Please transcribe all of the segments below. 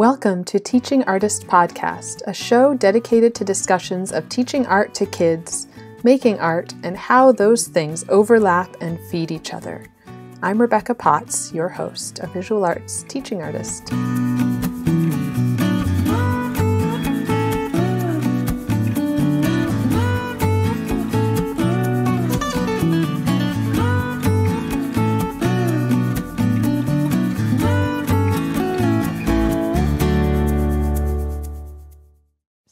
Welcome to Teaching Artist Podcast, a show dedicated to discussions of teaching art to kids, making art, and how those things overlap and feed each other. I'm Rebecca Potts, your host, a visual arts teaching artist.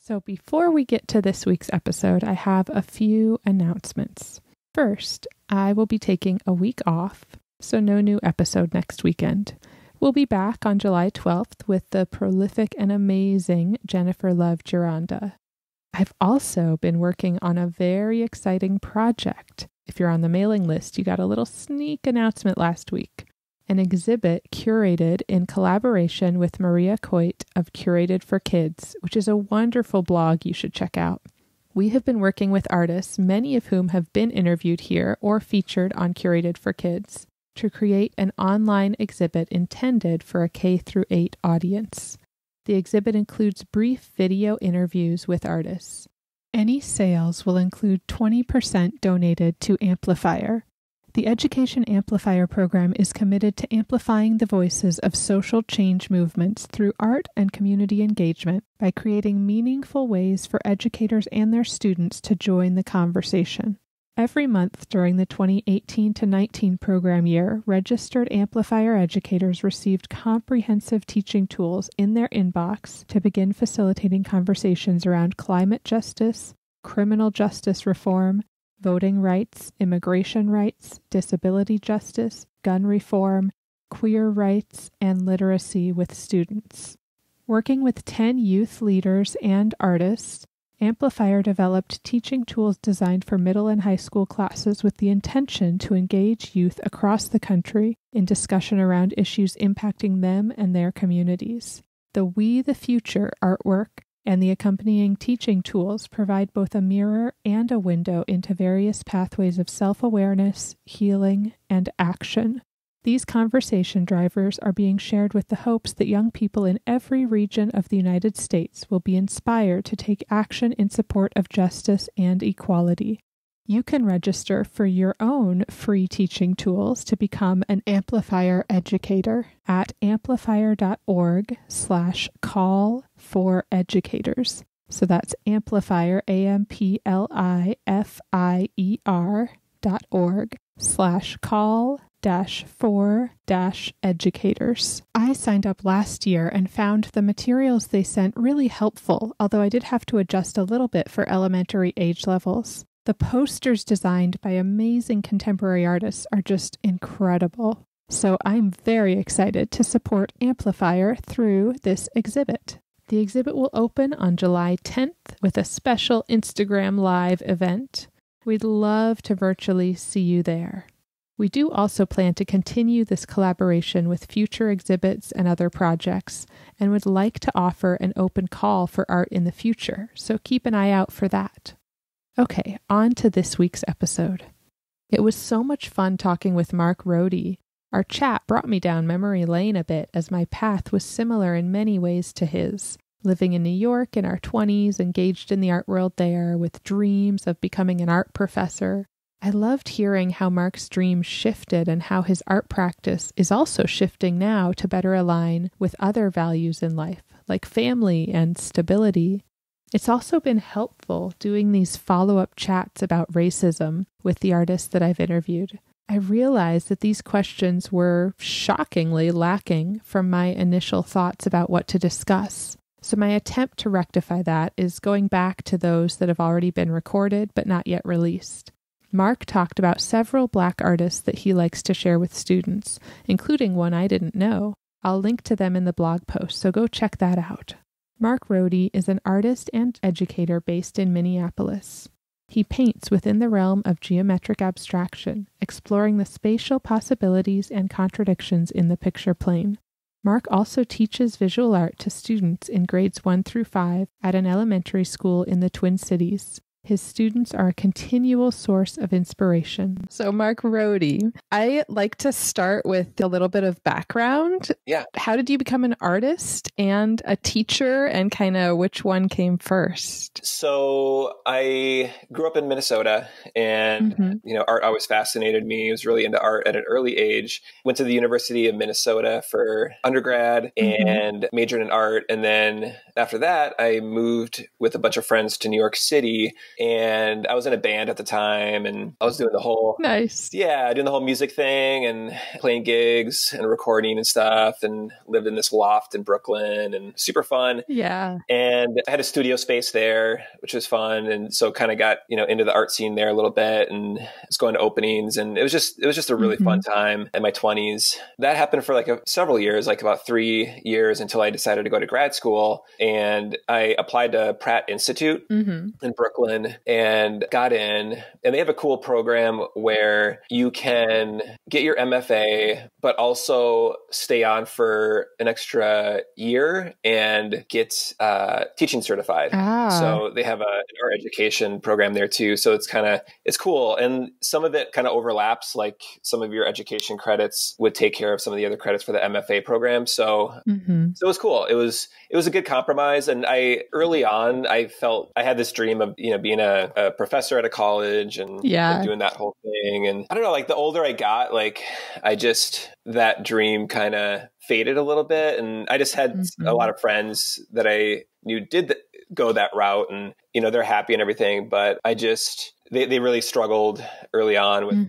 So before we get to this week's episode, I have a few announcements. First, I will be taking a week off, so no new episode next weekend. We'll be back on July 12th with the prolific and amazing Jennifer Love Gironda. I've also been working on a very exciting project. If you're on the mailing list, you got a little sneak announcement last week. An exhibit curated in collaboration with Maria Coit of Curated for Kids, which is a wonderful blog you should check out. We have been working with artists, many of whom have been interviewed here or featured on Curated for Kids, to create an online exhibit intended for a K-8 audience. The exhibit includes brief video interviews with artists. Any sales will include 20% donated to Amplifier. The Education Amplifier program is committed to amplifying the voices of social change movements through art and community engagement by creating meaningful ways for educators and their students to join the conversation. Every month during the 2018-19 program year, registered Amplifier educators received comprehensive teaching tools in their inbox to begin facilitating conversations around climate justice, criminal justice reform, voting rights, immigration rights, disability justice, gun reform, queer rights, and literacy with students. Working with 10 youth leaders and artists, Amplifier developed teaching tools designed for middle and high school classes with the intention to engage youth across the country in discussion around issues impacting them and their communities. The We the Future artwork and the accompanying teaching tools provide both a mirror and a window into various pathways of self-awareness, healing, and action. These conversation drivers are being shared with the hopes that young people in every region of the United States will be inspired to take action in support of justice and equality. You can register for your own free teaching tools to become an Amplifier educator at amplifier.org/call-for-educators. So that's Amplifier, amplifier.org/call-for-educators. I signed up last year and found the materials they sent really helpful, although I did have to adjust a little bit for elementary age levels. The posters designed by amazing contemporary artists are just incredible. So I'm very excited to support Amplifier through this exhibit. The exhibit will open on July 10th with a special Instagram Live event. We'd love to virtually see you there. We do also plan to continue this collaboration with future exhibits and other projects, and would like to offer an open call for art in the future, so keep an eye out for that. Okay, on to this week's episode. It was so much fun talking with Mark Rohde. Our chat brought me down memory lane a bit, as my path was similar in many ways to his. Living in New York in our 20s, engaged in the art world there, with dreams of becoming an art professor. I loved hearing how Mark's dreams shifted and how his art practice is also shifting now to better align with other values in life, like family and stability. It's also been helpful doing these follow-up chats about racism with the artists that I've interviewed. I realized that these questions were shockingly lacking from my initial thoughts about what to discuss. So my attempt to rectify that is going back to those that have already been recorded but not yet released. Mark talked about several Black artists that he likes to share with students, including one I didn't know. I'll link to them in the blog post, so go check that out. Mark Rohde is an artist and educator based in Minneapolis. He paints within the realm of geometric abstraction, exploring the spatial possibilities and contradictions in the picture plane. Mark also teaches visual art to students in grades 1 through 5 at an elementary school in the Twin Cities. His students are a continual source of inspiration. So Mark Rohde, I like to start with a little bit of background. Yeah. How did you become an artist and a teacher, and kind of which one came first? So I grew up in Minnesota, and you know, art always fascinated me. I was really into art at an early age. Went to the University of Minnesota for undergrad and majored in art. And then after that, I moved with a bunch of friends to New York City. And I was in a band at the time, and I was doing the whole doing the whole music thing and playing gigs and recording and stuff, and lived in this loft in Brooklyn, and super fun. Yeah. And I had a studio space there, which was fun. And so kind of got, you know, into the art scene there a little bit, and was going to openings, and it was just a really fun time in my 20s. That happened for like several years, like about 3 years, until I decided to go to grad school, and I applied to Pratt Institute in Brooklyn. And got in, and they have a cool program where you can get your MFA, but also stay on for an extra year and get teaching certified. So they have an art education program there too. So it's cool. And some of it kind of overlaps, like some of your education credits would take care of some of the other credits for the MFA program. So, so it was cool. It was a good compromise. And early on, I had this dream of, you know, being a professor at a college and doing that whole thing. And I don't know, like the older I got, like that dream kind of faded a little bit. And I just had a lot of friends that I knew did go that route, and, you know, they're happy and everything, but I just, they really struggled early on with,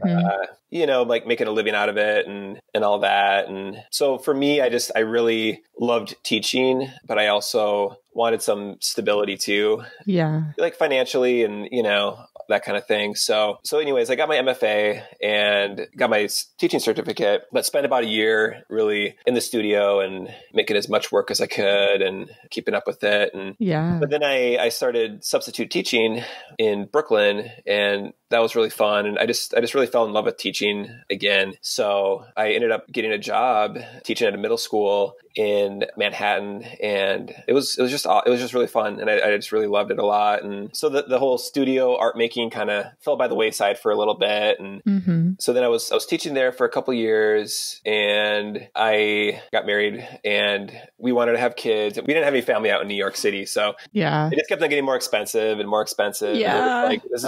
you know, like making a living out of it and all that. And so for me, I really loved teaching, but I also wanted some stability too. Yeah. Like financially and, you know, that kind of thing. So anyways, I got my MFA and got my teaching certificate, but spent about a year really in the studio and making as much work as I could and keeping up with it. And but then I started substitute teaching in Brooklyn, and that was really fun. And I just really fell in love with teaching again. So I ended up getting a job teaching at a middle school in Manhattan, and it was just really fun, and I just really loved it a lot. And so the whole studio art making kind of fell by the wayside for a little bit. And so then I was teaching there for a couple years, and I got married, and we wanted to have kids. We didn't have any family out in New York City, so it just kept on getting more expensive and more expensive. Yeah, like this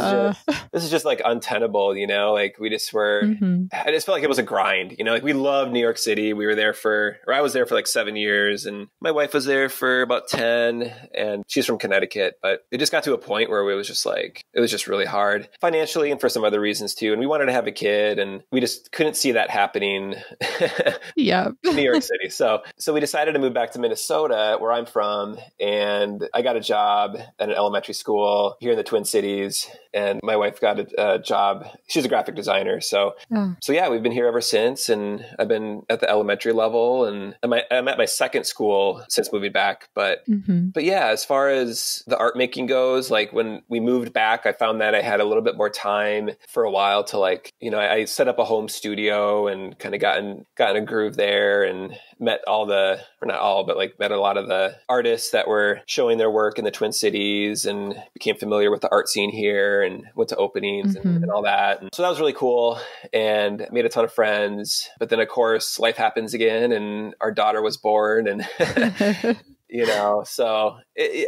is just like untenable, you know. Like we just were, I just felt like it was a grind, you know. Like we loved New York City. We were there for, or I was there for like 7 years, and my wife was there for about 10, and she's from Connecticut. But it just got to a point where it was just like, it was just really hard financially and for some other reasons too. And we wanted to have a kid, and we just couldn't see that happening in New York City. So we decided to move back to Minnesota, where I'm from. And I got a job at an elementary school here in the Twin Cities. And my wife got a job. She's a graphic designer. So yeah, we've been here ever since. And I've been at the elementary level, and I'm at my second school since moving back. But yeah, as far as the art making goes, like when we moved back, I found that I had a little bit more time for a while to, like, you know, I set up a home studio and kind of gotten a groove there, and met met a lot of the artists that were showing their work in the Twin Cities, and became familiar with the art scene here, and went to openings and all that. And so that was really cool, and made a ton of friends. But then of course life happens again, and our daughter was born, and you know, so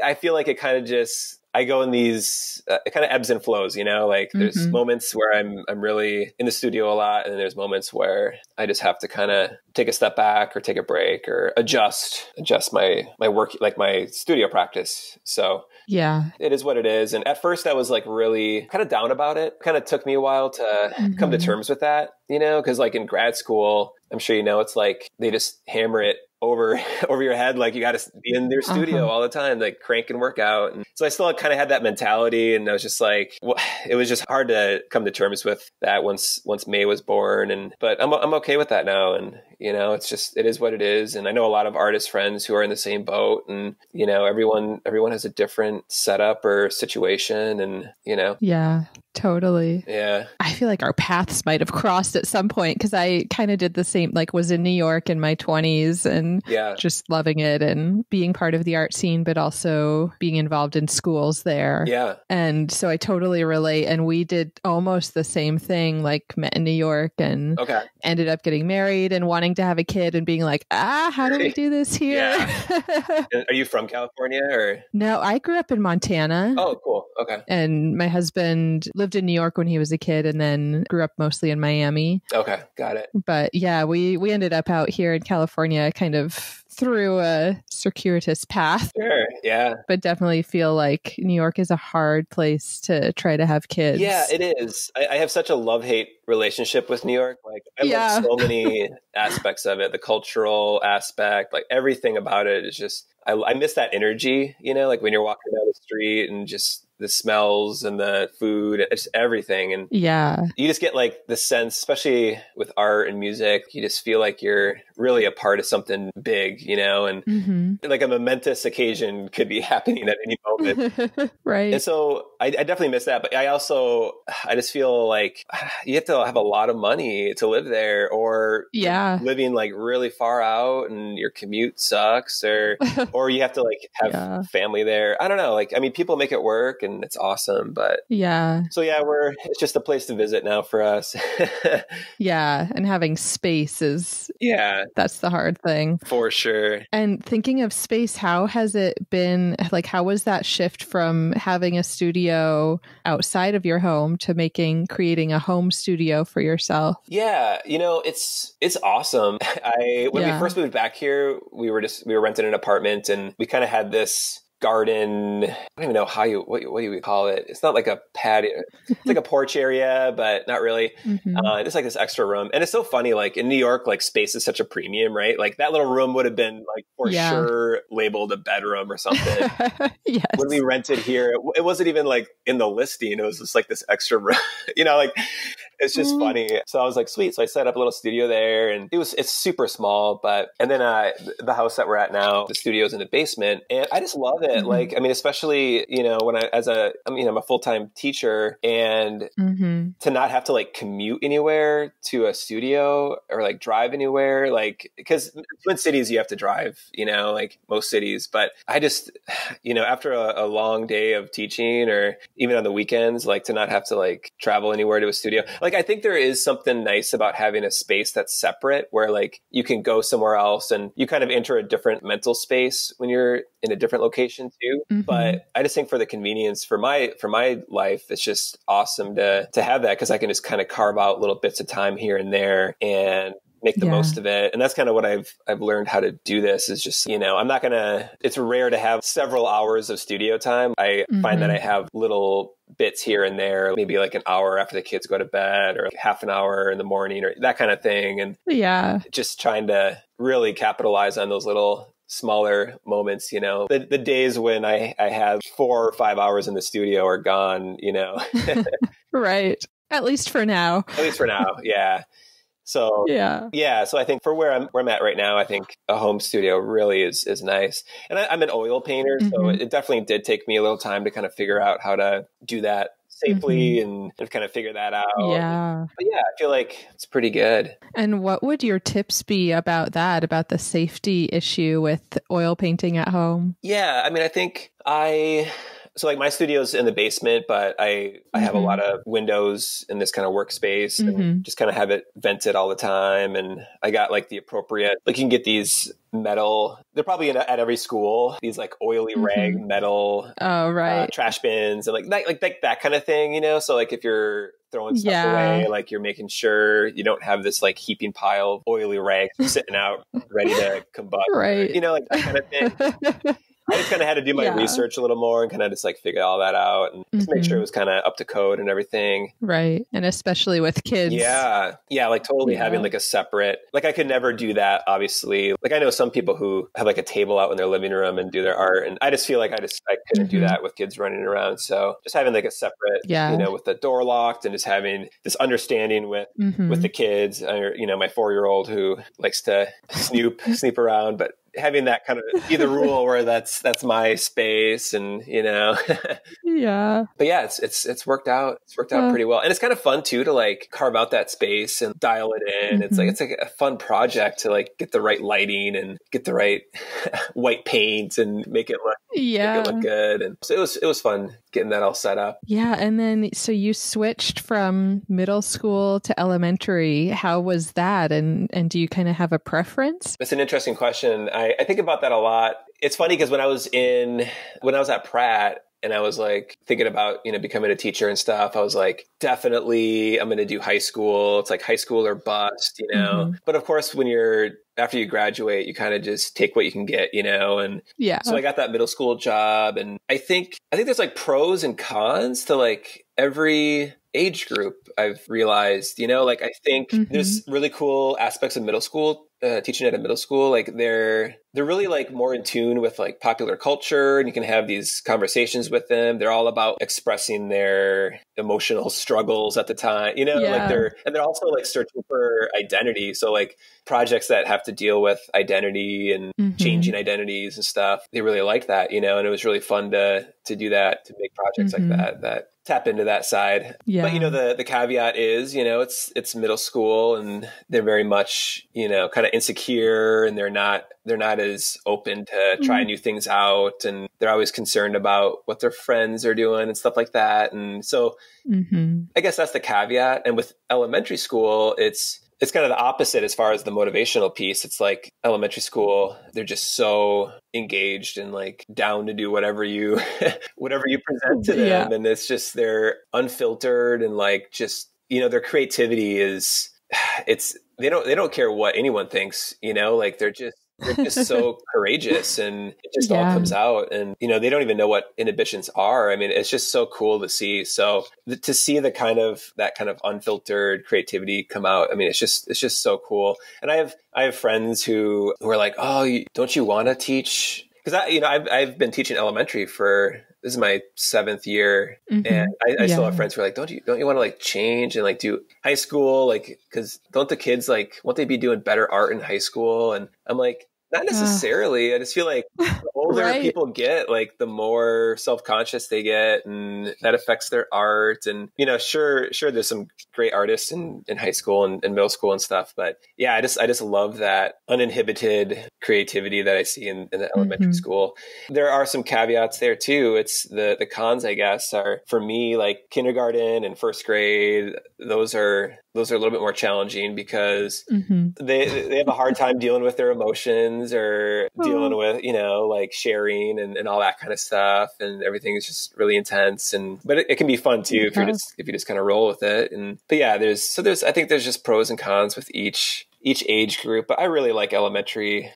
I feel like it kind of just, I go in these, it kind of ebbs and flows, you know, like there's moments where I'm really in the studio a lot. And then there's moments where I just have to kind of take a step back or take a break or adjust my work, like my studio practice. So yeah, it is what it is. And at first I was like really kind of down about it. Kind of took me a while to come to terms with that, you know, because like in grad school, I'm sure, you know, it's like they just hammer it over your head, like you got to be in their studio all the time, like crank and work out. And so I still kind of had that mentality, and I was just like, well, it was just hard to come to terms with that once May was born. And but I'm okay with that now, and you know, it's just, it is what it is. And I know a lot of artist friends who are in the same boat, and you know, everyone has a different setup or situation, and you know, yeah, Totally. Yeah. I feel like our paths might have crossed at some point because I kind of did the same, like was in New York in my 20s and just loving it and being part of the art scene, but also being involved in schools there. Yeah. And so I totally relate. And we did almost the same thing, like met in New York and ended up getting married and wanting to have a kid and being like, how do we do this here? Yeah. Are you from California or? No, I grew up in Montana. Oh, cool. Okay. And my husband lived in New York when he was a kid and then grew up mostly in Miami. Okay, got it. But yeah, we ended up out here in California kind of through a circuitous path. Sure, yeah. But definitely feel like New York is a hard place to try to have kids. Yeah, it is. I have such a love-hate relationship with New York. Like, I love so many aspects of it. The cultural aspect, like everything about it is just, I miss that energy, you know, like when you're walking down the street and just the smells and the food, it's everything. And yeah, you just get like the sense, especially with art and music, you just feel like you're really a part of something big, you know, and like a momentous occasion could be happening at any moment. Right. And so I definitely miss that. But I also, I just feel like you have to have a lot of money to live there or living like really far out and your commute sucks or you have to like have family there. I don't know. Like, I mean, people make it work and it's awesome, but so it's just a place to visit now for us. And having space is that's the hard thing for sure. And thinking of space, how has it been, like how was that shift from having a studio outside of your home to creating a home studio for yourself? Yeah, you know, it's awesome. When we first moved back here, we were renting an apartment and we kind of had this garden. I don't even know what do we call it? It's not like a patio. It's like a porch area, but not really. It's like this extra room. And it's so funny, like in New York, like space is such a premium, right? Like that little room would have been like for sure labeled a bedroom or something. When we rented here, it wasn't even like in the listing. It was just like this extra room, you know, like it's just funny. So I was like, sweet. So I set up a little studio there and it's super small, but, and then the house that we're at now, the studio's in the basement and I just love it. Like, I mean, especially, you know, when I'm a full-time teacher and to not have to like commute anywhere to a studio or like drive anywhere, like, because Twin Cities, you have to drive, you know, like most cities, but I just, you know, after a long day of teaching or even on the weekends, like to not have to like travel anywhere to a studio. Like, I think there is something nice about having a space that's separate where like you can go somewhere else and you kind of enter a different mental space when you're in a different location too. But I just think for the convenience for my life, it's just awesome to have that because I can just kind of carve out little bits of time here and there and make the most of it. And that's kind of what I've learned how to do. This is just, you know, it's rare to have several hours of studio time. I find that I have little bits here and there, maybe like an hour after the kids go to bed or like half an hour in the morning or that kind of thing. And just trying to really capitalize on those little smaller moments, you know, the days when I have 4 or 5 hours in the studio are gone, you know. Right. At least for now. Yeah. So, So I think for where I'm at right now, I think a home studio really is nice. And I'm an oil painter. So it definitely did take me a little time to kind of figure out how to do that safely and kind of figure that out. Yeah. But yeah, I feel like it's pretty good. And what would your tips be about that, about the safety issue with oil painting at home? Yeah. I mean, I think so like my studio's in the basement, but I have a lot of windows in this kind of workspace and just kind of have it vented all the time. And I got like the appropriate, like you can get these metal, they're probably at every school, these like oily rag metal trash bins and like that kind of thing, you know? So like if you're throwing stuff away, like you're making sure you don't have this like heaping pile of oily rags sitting out ready to combust, right? You know, like that kind of thing. I just kind of had to do my research a little more and kind of just like figure all that out and just make sure it was kind of up to code and everything. Right. And especially with kids. Yeah. Yeah. Like totally having like a separate, like I could never do that, obviously. Like I know some people who have like a table out in their living room and do their art. And I just feel like I couldn't do that with kids running around. So just having like a separate, you know, with the door locked and just having this understanding with the kids, or, you know, my 4-year-old who likes to snoop around, but having that kind of be the rule where that's my space, and you know. Yeah. But yeah, it's worked out. It's worked out pretty well. And it's kind of fun too to like carve out that space and dial it in. Mm-hmm. It's like a fun project to like get the right lighting and get the right white paint and make it look good. And so it was fun getting that all set up. Yeah. And then so you switched from middle school to elementary. How was that? And do you kind of have a preference? That's an interesting question. I think about that a lot. It's funny because when I was at Pratt, and I was like thinking about, you know, becoming a teacher and stuff, I was like, definitely I'm going to do high school. It's like high school or bust, you know. Mm-hmm. But of course, after you graduate, you kind of just take what you can get, you know? And yeah. So I got that middle school job. And I think there's like pros and cons to like every age group, I've realized, you know, like I think there's really cool aspects of middle school. Teaching at a middle school, like they're really like more in tune with like popular culture, and you can have these conversations with them. They're all about expressing their emotional struggles at the time, you know, like they're also like searching for identity. So like projects that have to deal with identity and changing identities and stuff, they really like that, you know, and it was really fun to do that, to make projects like that tap into that side. Yeah. But, you know, the caveat is, you know, it's middle school, and they're very much, you know, kind of insecure, and they're not as open to try new things out. And they're always concerned about what their friends are doing and stuff like that. And so I guess that's the caveat. And with elementary school, it's kind of the opposite as far as the motivational piece. It's like elementary school, they're just so engaged and like down to do whatever you present to them. Yeah. And it's just, they're unfiltered, and like, just, you know, their creativity is, they don't care what anyone thinks, you know, like they're just so courageous, and it just all comes out, and, you know, they don't even know what inhibitions are. I mean, it's just so cool to see. So to see the kind of, that kind of unfiltered creativity come out, I mean, it's just so cool. And I have friends who are like, oh, don't you want to teach? Cause I've been teaching elementary for, this is my 7th year. And I still have friends who are like, don't you want to like change and like do high school? Like, cause don't the kids like, won't they be doing better art in high school? And I'm like, not necessarily. I just feel like the older people get, like the more self-conscious they get, and that affects their art. And, you know, sure, there's some great artists in high school and in middle school and stuff. But yeah, I just love that uninhibited creativity that I see in the elementary school. There are some caveats there too. It's the cons, I guess, are for me, like kindergarten and first grade, those are a little bit more challenging because they have a hard time dealing with their emotions or dealing with, you know, like sharing and all that kind of stuff, and everything is just really intense. And but it can be fun too if you just kind of roll with it. And but yeah, I think there's just pros and cons with each age group. But I really like elementary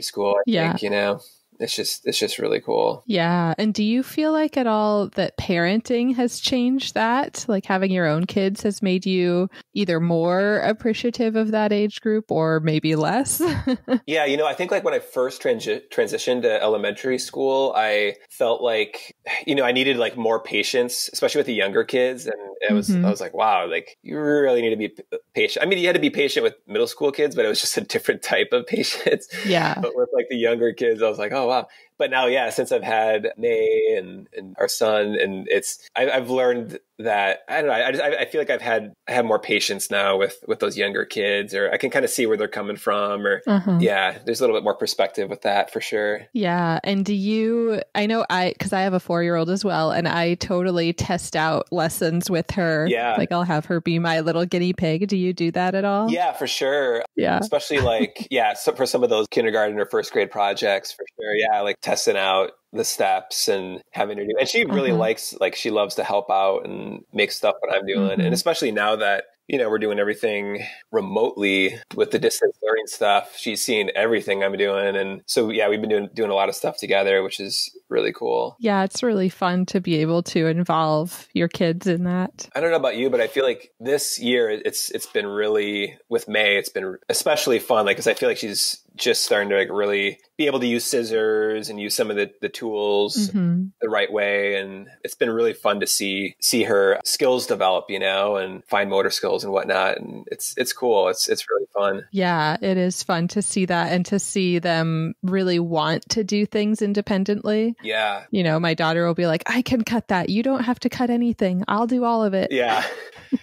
school. I think, you know. It's just really cool. Yeah. And do you feel like at all that parenting has changed that? Like having your own kids has made you either more appreciative of that age group or maybe less? Yeah. You know, I think like when I first transitioned to elementary school, I felt like, you know, I needed like more patience, especially with the younger kids. And I was like, wow, like you really need to be patient. I mean, you had to be patient with middle school kids, but it was just a different type of patience. Yeah. But with like the younger kids, I was like, oh, wow. But now, yeah, since I've had May and our son, and I've learned that, I don't know, I feel like I have more patience now with those younger kids, or I can kind of see where they're coming from, or yeah, there's a little bit more perspective with that for sure. Yeah. And do you, I know because I have a 4-year-old as well, and I totally test out lessons with her. Yeah. Like I'll have her be my little guinea pig. Do you do that at all? Yeah, for sure. Yeah. Especially like, yeah, so for some of those kindergarten or first grade projects, for sure. Yeah. Like testing out the steps and having her do, and she really likes, like she loves to help out and make stuff what I'm doing. And especially now that, you know, we're doing everything remotely with the distance learning stuff, she's seeing everything I'm doing. And so, yeah, we've been doing a lot of stuff together, which is really cool. Yeah, it's really fun to be able to involve your kids in that. I don't know about you, but I feel like this year it's been really, with May, it's been especially fun, like, because I feel like she's just starting to like really be able to use scissors and use some of the tools the right way. And it's been really fun to see her skills develop, you know, and fine motor skills and whatnot. And it's cool. It's really fun. Yeah, it is fun to see that and to see them really want to do things independently. Yeah. You know, my daughter will be like, I can cut that. You don't have to cut anything. I'll do all of it. Yeah.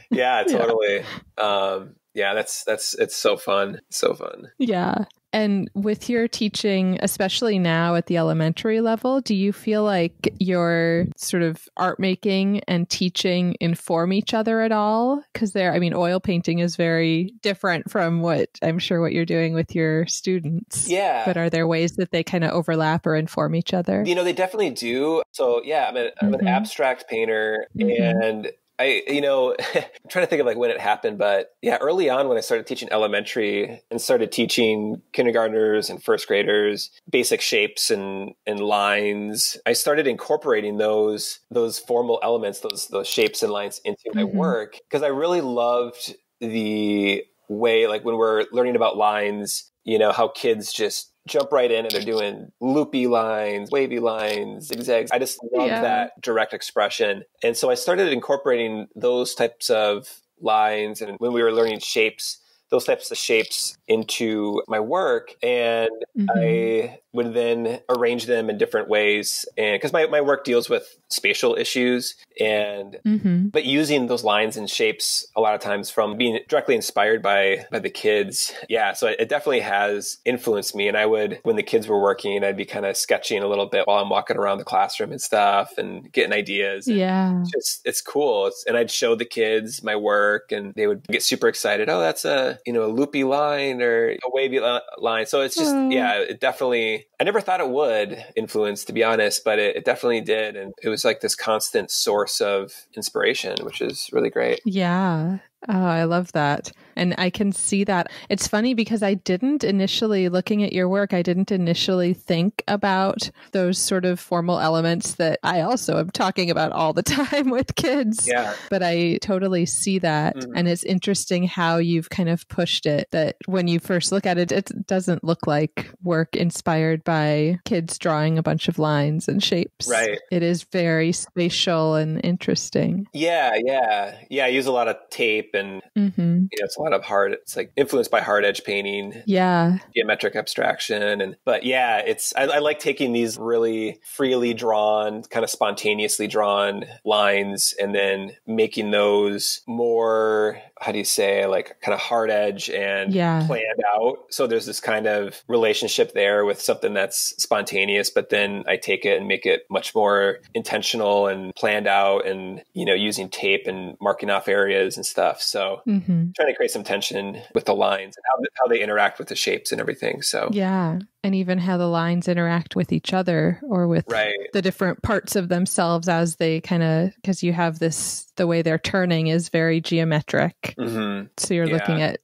Yeah, totally. Yeah. Yeah, it's so fun. So fun. Yeah. And with your teaching, especially now at the elementary level, do you feel like your sort of art making and teaching inform each other at all? Because I mean, oil painting is very different from what you're doing with your students. Yeah. But are there ways that they kind of overlap or inform each other? You know, they definitely do. So yeah, I'm an abstract painter, and I'm trying to think of like when it happened, but yeah, early on when I started teaching elementary and started teaching kindergartners and first graders, basic shapes and lines, I started incorporating those formal elements, those shapes and lines into my work, because I really loved the way, like when we're learning about lines, you know, how kids just jump right in and they're doing loopy lines, wavy lines, zigzags. I just love that direct expression. And so I started incorporating those types of lines. And when we were learning shapes, those types of shapes into my work. And I would then arrange them in different ways. And because my work deals with spatial issues, and but using those lines and shapes a lot of times from being directly inspired by the kids. Yeah. So it definitely has influenced me. And I would, when the kids were working, I'd be kind of sketching a little bit while I'm walking around the classroom and stuff and getting ideas. And it's cool. And I'd show the kids my work and they would get super excited. Oh, that's a loopy line or a wavy line. So it's just, it definitely, I never thought it would influence, to be honest, but it definitely did. And it was like this constant source of inspiration, which is really great. Yeah. Oh, I love that. And I can see that. It's funny because I didn't initially think about those sort of formal elements that I also am talking about all the time with kids. Yeah. But I totally see that. And it's interesting how you've kind of pushed it, that when you first look at it, it doesn't look like work inspired by kids drawing a bunch of lines and shapes. Right. It is very spatial and interesting. Yeah. Yeah. Yeah. I use a lot of tape. And you know, it's like influenced by hard edge painting, geometric abstraction, I like taking these really freely drawn, kind of spontaneously drawn lines and then making those more, how do you say, like kind of hard edge and planned out. So there's this kind of relationship there with something that's spontaneous, but then I take it and make it much more intentional and planned out, and you know, using tape and marking off areas and stuff. So trying to create some tension with the lines and how they interact with the shapes and everything. So yeah. And even how the lines interact with each other or with the different parts of themselves as they kind of, because you have this, the way they're turning is very geometric. So you're looking at,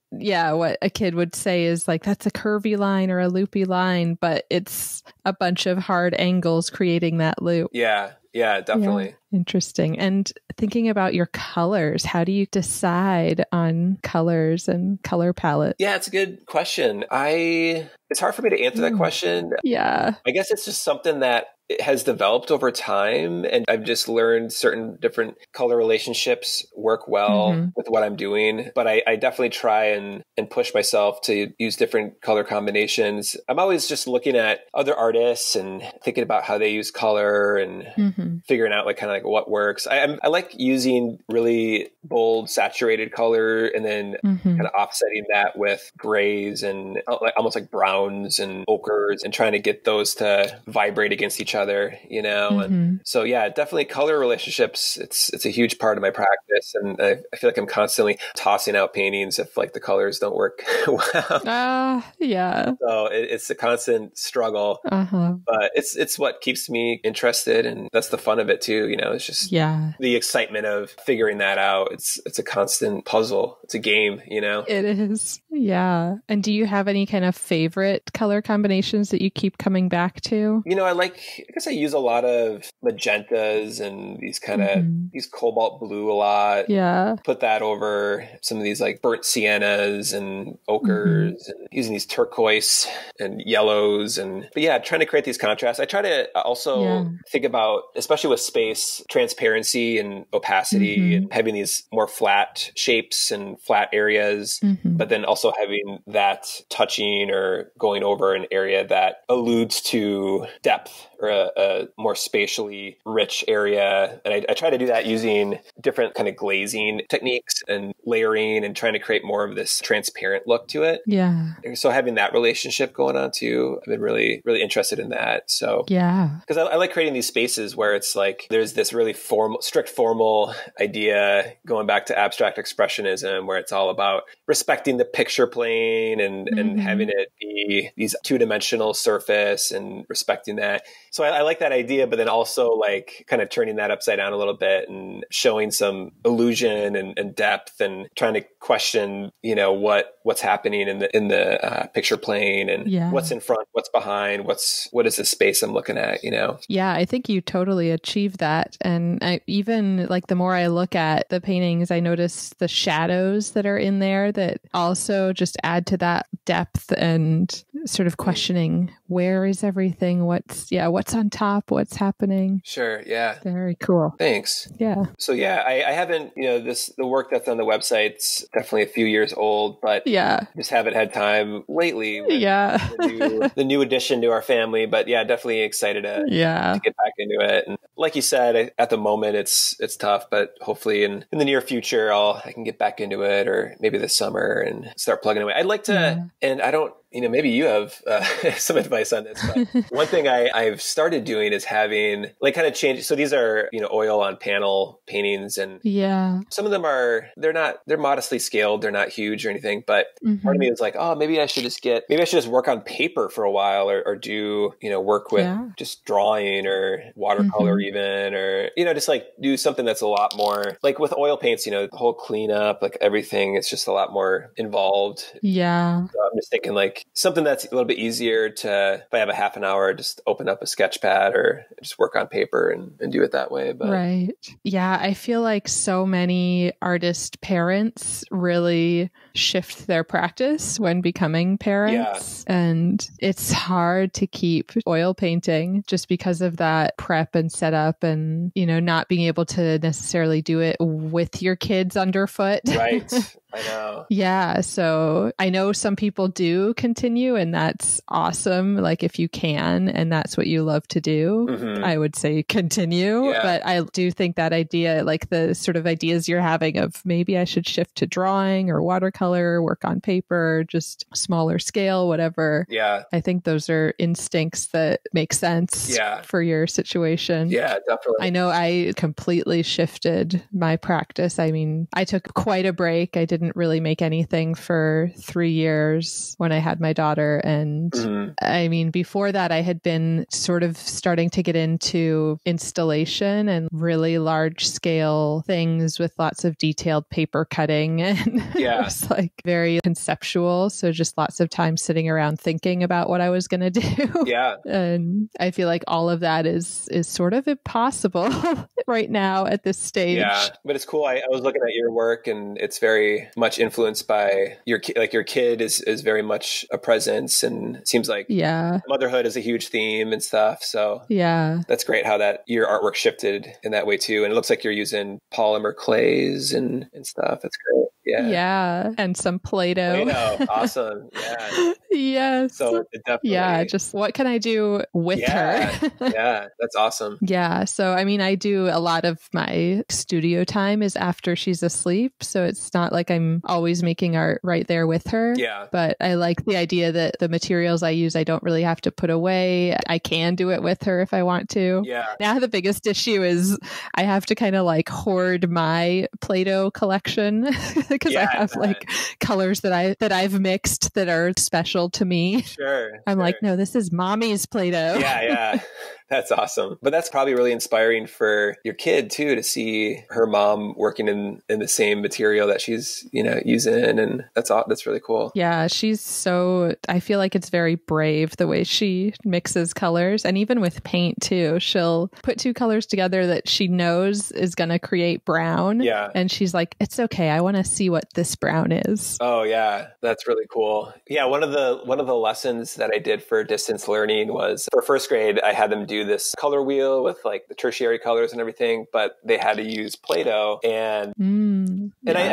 what a kid would say is like, that's a curvy line or a loopy line, but it's a bunch of hard angles creating that loop. Yeah. Yeah, definitely. Yeah. Interesting. And thinking about your colors, how do you decide on colors and color palette? Yeah, it's a good question. It's hard for me to answer that question. Yeah. I guess it's just something that it has developed over time, and I've just learned certain different color relationships work well with what I'm doing. But I definitely try and push myself to use different color combinations. I'm always just looking at other artists and thinking about how they use color and figuring out like kind of like what works. I like using really bold saturated color and then kind of offsetting that with grays and almost like browns and ochres, and trying to get those to vibrate against each other, you know? And so, yeah, definitely color relationships. It's a huge part of my practice. And I feel like I'm constantly tossing out paintings if like the colors don't work well. Yeah. So it's a constant struggle, but it's what keeps me interested. And that's the fun of it too. You know, it's just the excitement of figuring that out. It's a constant puzzle. It's a game, you know? It is. Yeah. And do you have any kind of favorite color combinations that you keep coming back to? You know, I guess I use a lot of magentas and these kind of these cobalt blue a lot. Yeah. Put that over some of these like burnt siennas and ochres, and using these turquoise and yellows, but yeah, trying to create these contrasts. I try to also think about, especially with space, transparency and opacity, and having these more flat shapes and flat areas areas, but then also having that touching or going over an area that alludes to depth or a more spatially rich area. And I try to do that using different kind of glazing techniques and layering and trying to create more of this transparent look to it. Yeah. So having that relationship going on too, I've been really, really interested in that. So yeah, because I like creating these spaces where it's like, there's this really formal, strict formal idea going back to abstract expressionism, where it's all about respecting the picture plane and, and having it be these two-dimensional surface and respecting that. So I like that idea, but then also like kind of turning that upside down a little bit and showing some illusion and depth and trying to question, you know, what's happening in the picture plane and what's in front, what's behind, what is the space I'm looking at, you know? Yeah, I think you totally achieve that. And I, even like the more I look at the paintings, I notice the shadows that are in there that also just add to that depth and sort of questioning where is everything, what's on top, what's happening. Sure. Yeah. Very cool. Thanks. Yeah. So yeah, I haven't, you know, the work that's on the website's definitely a few years old, but yeah, just haven't had time lately. Yeah. the new addition to our family, but yeah, definitely excited to get back into it. And like you said, at the moment it's tough, but hopefully in the near future, I can get back into it, or maybe this summer, and start plugging away. I'd like to, and I don't, you know, maybe you have some advice on this, but one thing I've started doing is having like kind of change. So these are, you know, oil on panel paintings, and yeah, some of them they're modestly scaled. They're not huge or anything, but part of me is like, oh, maybe I should just work on paper for a while, or do, you know, work with just drawing or watercolor even, or, you know, just like do something that's a lot more like with oil paints, you know, the whole cleanup, like everything, it's just a lot more involved. Yeah. So I'm just thinking like, something that's a little bit easier to, if I have a half an hour, just open up a sketch pad or just work on paper and do it that way. But right. Yeah. I feel like so many artist parents really shift their practice when becoming parents. Yeah. And it's hard to keep oil painting just because of that prep and setup and, you know, not being able to necessarily do it with your kids underfoot. Right. I know. Yeah. So I know some people do continue, and that's awesome. Like if you can, and that's what you love to do, I would say continue. Yeah. But I do think that idea, like the sort of ideas you're having of maybe I should shift to drawing or watercolor, work on paper, just smaller scale, whatever. Yeah. I think those are instincts that make sense for your situation. Yeah, definitely. I know I completely shifted my practice. I mean, I took quite a break. I didn't really make anything for 3 years when I had my daughter. And I mean, before that, I had been sort of starting to get into installation and really large scale things with lots of detailed paper cutting. And it was like very conceptual. So just lots of time sitting around thinking about what I was going to do. Yeah. And I feel like all of that is sort of impossible right now at this stage. Yeah, but it's cool. I was looking at your work, and it's very much influenced by your kid. Like your kid is very much a presence, and it seems like motherhood is a huge theme and stuff. So yeah, that's great how that your artwork shifted in that way too. And it looks like you're using polymer clays and stuff. That's great. Yeah. Yeah. And some Play-Doh. Play-Doh. Awesome. Yeah. Yes. So it definitely. Yeah. Just what can I do with her? Yeah. That's awesome. Yeah. So, I mean, I do a lot of my studio time is after she's asleep. So it's not like I'm always making art right there with her. Yeah. But I like the idea that the materials I use, I don't really have to put away. I can do it with her if I want to. Yeah. Now the biggest issue is I have to kind of like hoard my Play-Doh collection. Because I have like colors that I've mixed that are special to me. Sure. I'm like, no, this is mommy's Play-Doh. Yeah, yeah. That's awesome. But that's probably really inspiring for your kid too, to see her mom working in the same material that she's, you know, using. And that's really cool. Yeah. She's so, I feel like it's very brave the way she mixes colors. And even with paint too, she'll put two colors together that she knows is going to create brown. Yeah. And she's like, it's okay. I want to see what this brown is. Oh yeah. That's really cool. Yeah. One of the lessons that I did for distance learning was for first grade, I had them do do this color wheel with like the tertiary colors and everything, but they had to use Play-Doh. And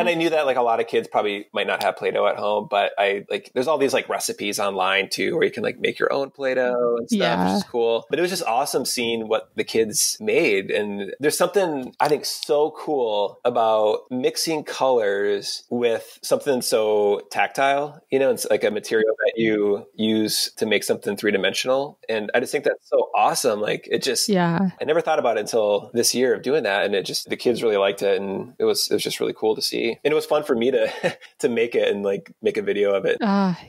I knew that like a lot of kids probably might not have Play-Doh at home, but I like there's all these like recipes online too where you can like make your own Play-Doh and stuff, which is cool. But it was just awesome seeing what the kids made. And there's something I think so cool about mixing colors with something so tactile, you know, it's like a material that you use to make something three-dimensional. And I just think that's so awesome. Like it just, I never thought about it until this year of doing that. And it just, the kids really liked it. And it was just really cool to see. And it was fun for me to, to make it and like make a video of it.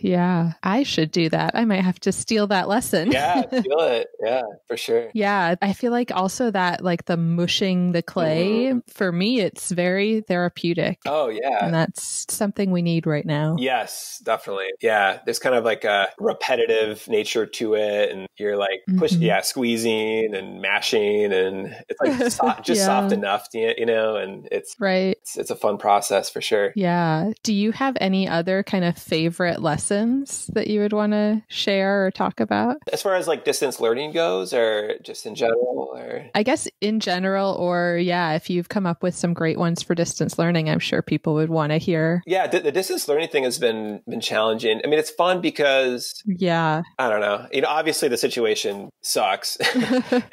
Yeah. I should do that. I might have to steal that lesson. Steal it. Yeah, for sure. Yeah. I feel like also that like the mushing the clay for me, it's very therapeutic. Oh yeah. And that's something we need right now. Yes, definitely. Yeah. There's kind of like a repetitive nature to it. And you're like pushing, squeezing and mashing, and it's like soft enough, you know, and it's right. It's a fun process for sure. Yeah. Do you have any other kind of favorite lessons that you would want to share or talk about? As far as like distance learning goes, or just in general, or I guess in general, or if you've come up with some great ones for distance learning, I'm sure people would want to hear. Yeah, the distance learning thing has been challenging. I mean, it's fun because I don't know. You know, obviously the situation sucks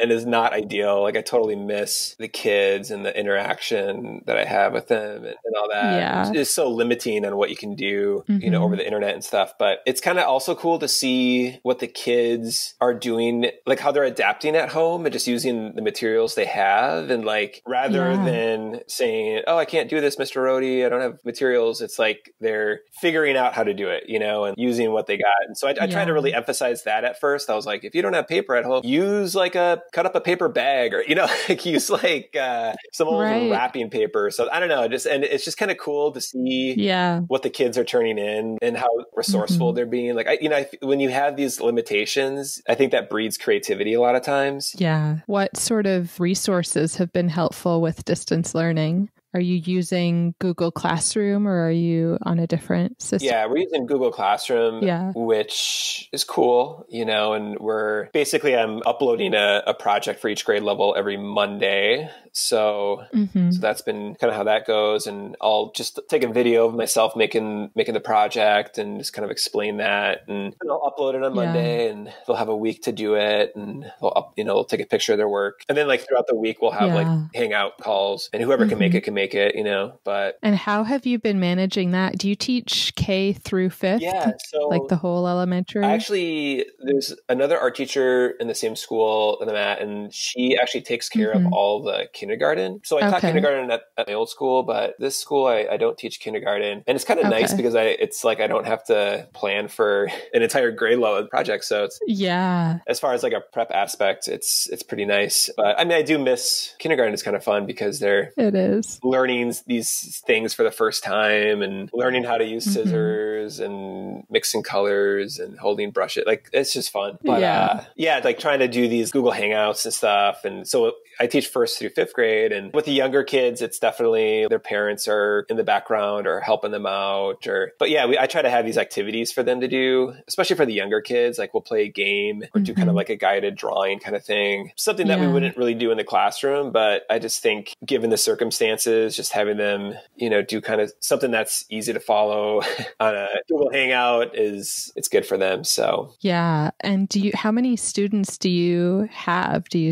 and is not ideal. Like I totally miss the kids and the interaction that I have with them and all that. Yeah. It's so limiting on what you can do, you know, over the internet and stuff. But it's kind of also cool to see what the kids are doing, like how they're adapting at home and just using the materials they have. And like, rather than saying, oh, I can't do this, Mr. Rohde, I don't have materials. It's like they're figuring out how to do it, you know, and using what they got. And so I tried to really emphasize that at first. I was like, if you don't have paper at home, use like cut up a paper bag, or, you know, like use like some old wrapping paper. So I don't know, and it's just kind of cool to see what the kids are turning in and how resourceful they're being. Like, when you have these limitations, I think that breeds creativity a lot of times. Yeah. What sort of resources have been helpful with distance learning? Are you using Google Classroom, or are you on a different system? Yeah, we're using Google Classroom, which is cool, you know, and we're basically, I'm uploading a project for each grade level every Monday. So, so that's been kind of how that goes. And I'll just take a video of myself making the project and just kind of explain that. And I'll upload it on Monday, and they'll have a week to do it. And they'll take a picture of their work. And then like throughout the week, we'll have like hangout calls, and whoever can make it, you know. But and how have you been managing that? Do you teach K through fifth? Yeah, so like the whole elementary. Actually, there's another art teacher in the same school that I'm at, and she actually takes care of all the kindergarten. So I taught kindergarten at my old school, but this school I don't teach kindergarten, and it's kind of nice because it's like I don't have to plan for an entire grade level project. So it's as far as like a prep aspect, it's pretty nice. But I mean, I do miss kindergarten. It's kind of fun because it is. Learning these things for the first time and learning how to use scissors and mixing colors and holding brushes. Like, it's just fun. But like trying to do these Google Hangouts and stuff. And so I teach first through fifth grade. And with the younger kids, it's definitely their parents are in the background or helping them out. I try to have these activities for them to do, especially for the younger kids. Like we'll play a game or do kind of like a guided drawing kind of thing, something that we wouldn't really do in the classroom. But I just think given the circumstances, just having them, you know, do kind of something that's easy to follow on a Google Hangout it's good for them. So yeah. And how many students do you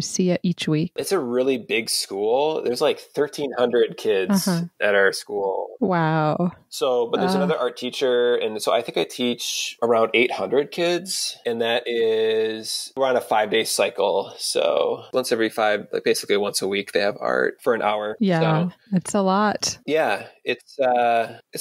see it each week? It's a really big school. There's like 1,300 kids at our school. Wow. So, but there's another art teacher. And so I think I teach around 800 kids, and we're on a 5-day cycle. So once every five, like basically once a week, they have art for an hour. Yeah. So, it's a lot. Yeah. It's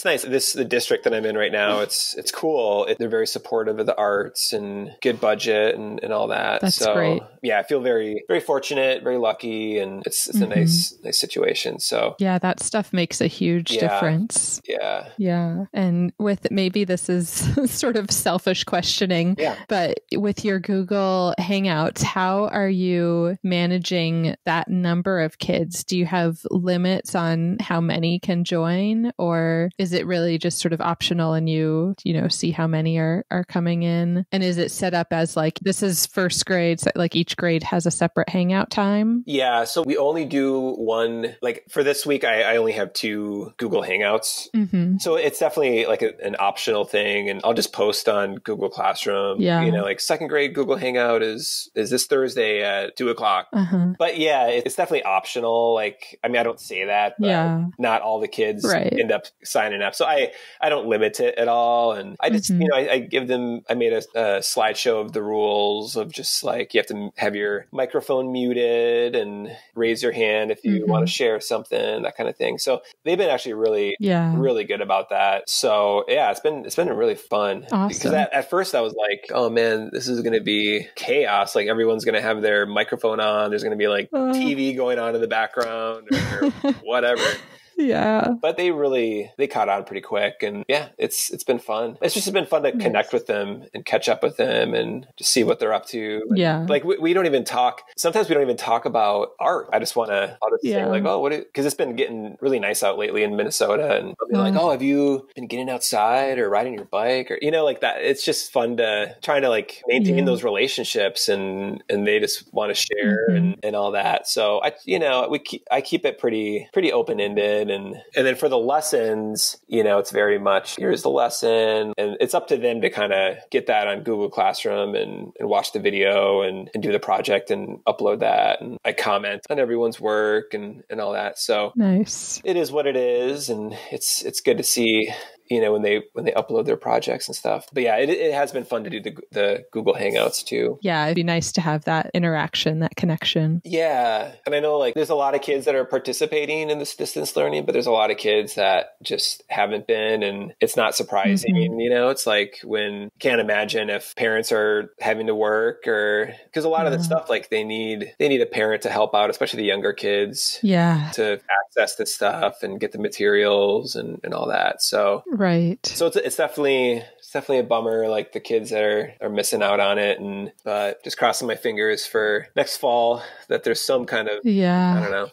nice. The district that I'm in right now, it's cool. They're very supportive of the arts and good budget and all that. That's great. Yeah, I feel very, very fortunate, very lucky, and it's a nice situation. So yeah, that stuff makes a huge difference. Yeah. Yeah. And with maybe this is sort of selfish questioning, but with your Google Hangouts, how are you managing that number of kids? Do you have limits on how many can join? online, or is it really just sort of optional and you see how many are coming in? And is it set up as like, this is first grade, so like each grade has a separate hangout time? Yeah. So we only do one, like for this week, I only have 2 Google Hangouts. Mm-hmm. So it's definitely like an optional thing. And I'll just post on Google Classroom, like second grade Google Hangout is this Thursday at 2:00. Uh-huh. But yeah, it's definitely optional. Like, I mean, I don't say that, but not all the kids end up signing up. So I don't limit it at all. And I just, I give them, I made a slideshow of the rules of just like, you have to have your microphone muted and raise your hand if you want to share something, that kind of thing. So they've been actually really good about that. So yeah, it's been really fun. Awesome. Because at first I was like, oh man, this is going to be chaos. Like everyone's going to have their microphone on. There's going to be like TV going on in the background or whatever. Yeah. But they caught on pretty quick. And yeah, it's been fun. It's just been fun to connect with them and catch up with them and just see what they're up to. Yeah. Like we don't even talk. Sometimes we don't even talk about art. I just want to say like, oh, what? Because it's been getting really nice out lately in Minnesota. And I'll be like, oh, have you been getting outside or riding your bike or, like that? It's just fun to trying to like maintain those relationships and they just want to share and all that. So I keep it pretty open-ended. And then for the lessons, it's very much, here's the lesson. And it's up to them to kind of get that on Google Classroom and watch the video and do the project and upload that. And I comment on everyone's work and all that. So nice. It is what it is. And it's good to see, when they upload their projects and stuff. But yeah, it has been fun to do the Google Hangouts too. Yeah, it'd be nice to have that interaction, that connection. Yeah. And I know like there's a lot of kids that are participating in this distance learning, but there's a lot of kids that just haven't been. And it's not surprising, it's like can't imagine if parents are having to work or because a lot of the stuff, like they need a parent to help out, especially the younger kids. Yeah. To access this stuff and get the materials and all that. So right. So it's definitely a bummer, like the kids that are missing out on it, and but just crossing my fingers for next fall that there's some kind of I don't know.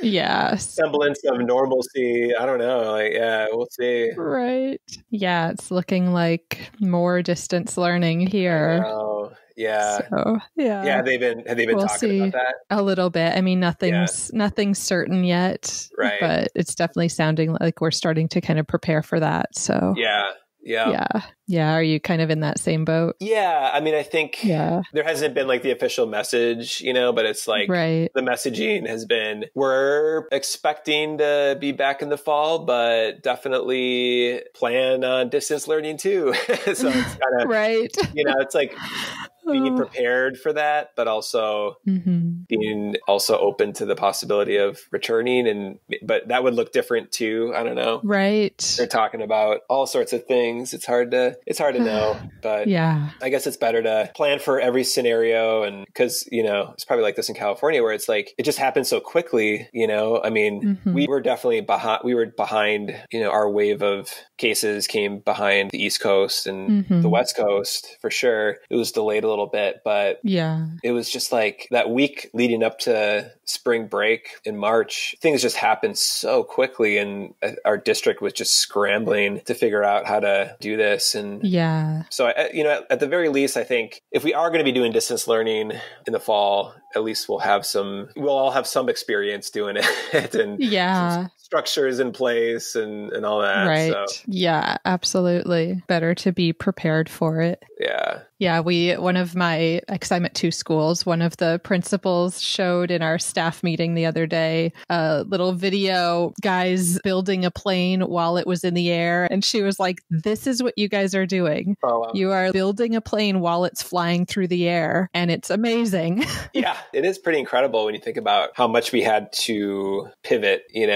Yeah. Semblance of normalcy. I don't know. Like, yeah, we'll see. Right. Yeah. It's looking like more distance learning here. Oh, yeah. So, yeah. Yeah. Have they been we'll talking about that? A little bit. I mean, nothing's certain yet, right? But it's definitely sounding like we're starting to kind of prepare for that. So yeah. Yeah. Yeah. Yeah. Are you kind of in that same boat? Yeah. I mean, I think there hasn't been like the official message, but it's like the messaging has been, we're expecting to be back in the fall, but definitely plan on distance learning too. So it's kind of, it's like being prepared for that, but also being also open to the possibility of returning. But that would look different too. I don't know. Right. They're talking about all sorts of things. It's hard to know, but yeah, I guess it's better to plan for every scenario. And because, it's probably like this in California where it's like, it just happened so quickly, I mean, we were definitely behind, our wave of cases came behind the East Coast and the West Coast for sure. It was delayed a little bit, but yeah, it was just like that week leading up to spring break in March, things just happened so quickly. And our district was just scrambling to figure out how to do this. And yeah, so, at the very least, I think if we are going to be doing distance learning in the fall, at least we'll all have some experience doing it and some structures in place and all that. Right. So. Yeah, absolutely. Better to be prepared for it. Yeah. Yeah. Because I'm at 2 schools, one of the principals showed in our staff meeting the other day, a little video, guys building a plane while it was in the air. And she was like, this is what you guys are doing. Oh, wow. You are building a plane while it's flying through the air. And it's amazing. Yeah. It is pretty incredible when you think about how much we had to pivot, and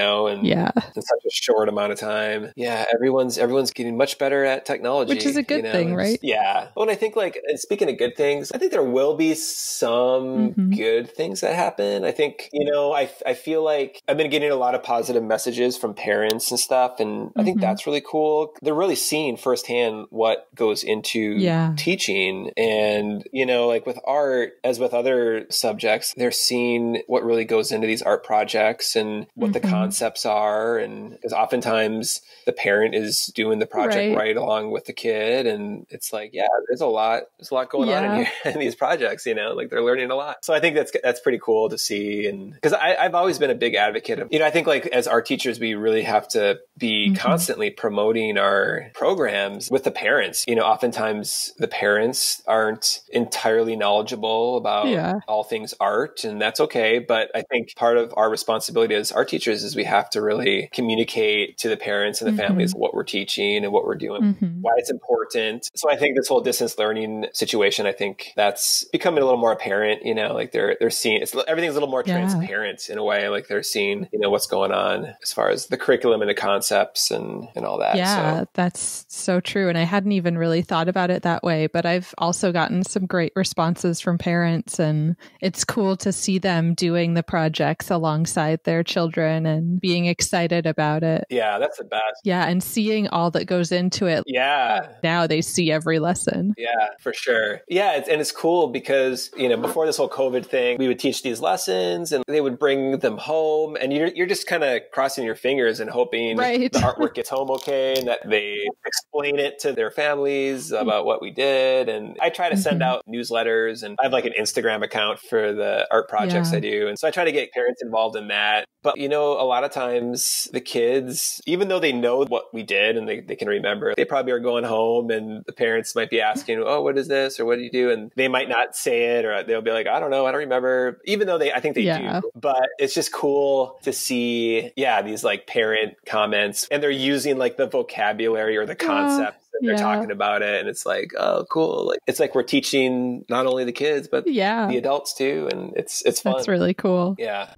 in such a short amount of time. Yeah, everyone's getting much better at technology. Which is a good thing, right? Yeah. Well, and I think and speaking of good things, I think there will be some good things that happen. I think, I feel like I've been getting a lot of positive messages from parents and stuff. And I think that's really cool. They're really seeing firsthand what goes into teaching. And, like with art, as with other subjects, subjects. They're seeing what really goes into these art projects and what the concepts are. And because oftentimes the parent is doing the project right along with the kid. And it's like, yeah, there's a lot going on in here in these projects, you know, like they're learning a lot. So I think that's pretty cool to see. And because I've always been a big advocate of, you know, I think like as art teachers, we really have to be constantly promoting our programs with the parents. You know, oftentimes the parents aren't entirely knowledgeable about all things art, and that's okay. But I think part of our responsibility as art teachers is we have to really communicate to the parents and the families what we're teaching and what we're doing, why it's important. So I think this whole distance learning situation, I think that's becoming a little more apparent, you know, like they're seeing, everything's a little more transparent in a way, like they're seeing, you know, what's going on as far as the curriculum and the concepts and all that. Yeah, so that's so true. And I hadn't even really thought about it that way, but I've also gotten some great responses from parents, and it's cool to see them doing the projects alongside their children and being excited about it. Yeah, that's the best. Yeah, and seeing all that goes into it. Yeah. Now they see every lesson. Yeah, for sure. Yeah, it's cool because, you know, before this whole COVID thing, we would teach these lessons and they would bring them home, and you're just kind of crossing your fingers and hoping the artwork gets home okay and that they explain it to their families about what we did. And I try to send out newsletters, and I have like an Instagram account for the art projects I do. And so I try to get parents involved in that. But, you know, a lot of times the kids, even though they know what we did and they can remember, they probably are going home and the parents might be asking, oh, what is this? Or what do you do? And they might not say it, or they'll be like, I don't know, I don't remember, even though I think they do. But it's just cool to see, these like parent comments, and they're using like the vocabulary or the concept. And they're talking about it, and it's like, oh, cool! Like, it's like we're teaching not only the kids but the adults too, and it's fun. That's really cool. Yeah.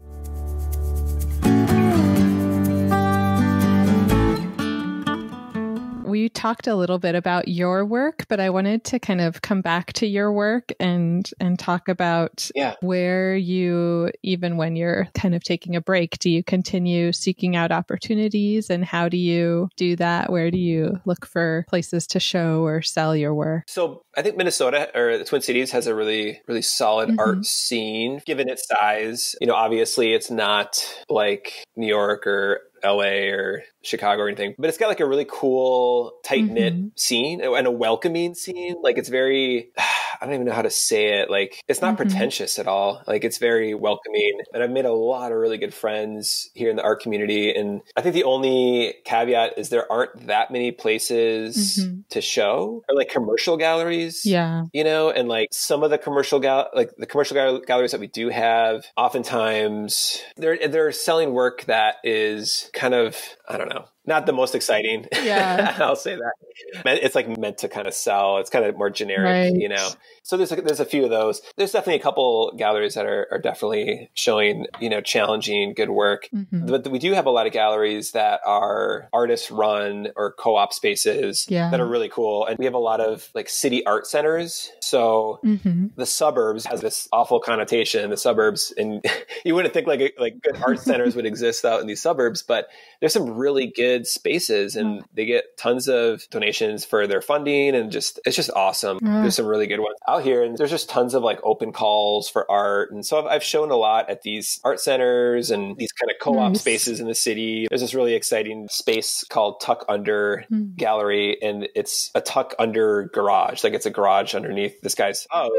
We talked a little bit about your work, but I wanted to kind of come back to your work and talk about where you, even when you're kind of taking a break, do you continue seeking out opportunities, and how do you do that? Where do you look for places to show or sell your work? So I think Minnesota, or the Twin Cities, has a really, really solid art scene, given its size. You know, obviously it's not like New York or LA or Chicago or anything, but it's got like a really cool, tight-knit scene and a welcoming scene. Like it's very, I don't even know how to say it. Like it's not pretentious at all. Like it's very welcoming. And I've made a lot of really good friends here in the art community. And I think the only caveat is there aren't that many places to show, or like commercial galleries. Yeah. You know, and like some of the commercial galleries that we do have, oftentimes they're selling work that is kind of, I don't know, not the most exciting. Yeah. I'll say that. It's like meant to kind of sell. It's kind of more generic, you know? So there's a few of those. There's definitely a couple galleries that are definitely showing, you know, challenging, good work. But we do have a lot of galleries that are artist run or co-op spaces that are really cool. And we have a lot of like city art centers. So the suburbs has this awful connotation, the suburbs, and you wouldn't think like good art centers would exist out in these suburbs, but there's some really good spaces, and they get tons of donations for their funding, and just it's just awesome. There's some really good ones out here, and there's just tons of like open calls for art. And so I've shown a lot at these art centers and these kind of co-op spaces in the city. There's this really exciting space called Tuck Under Gallery, and it's a tuck under garage, like it's a garage underneath this guy's house,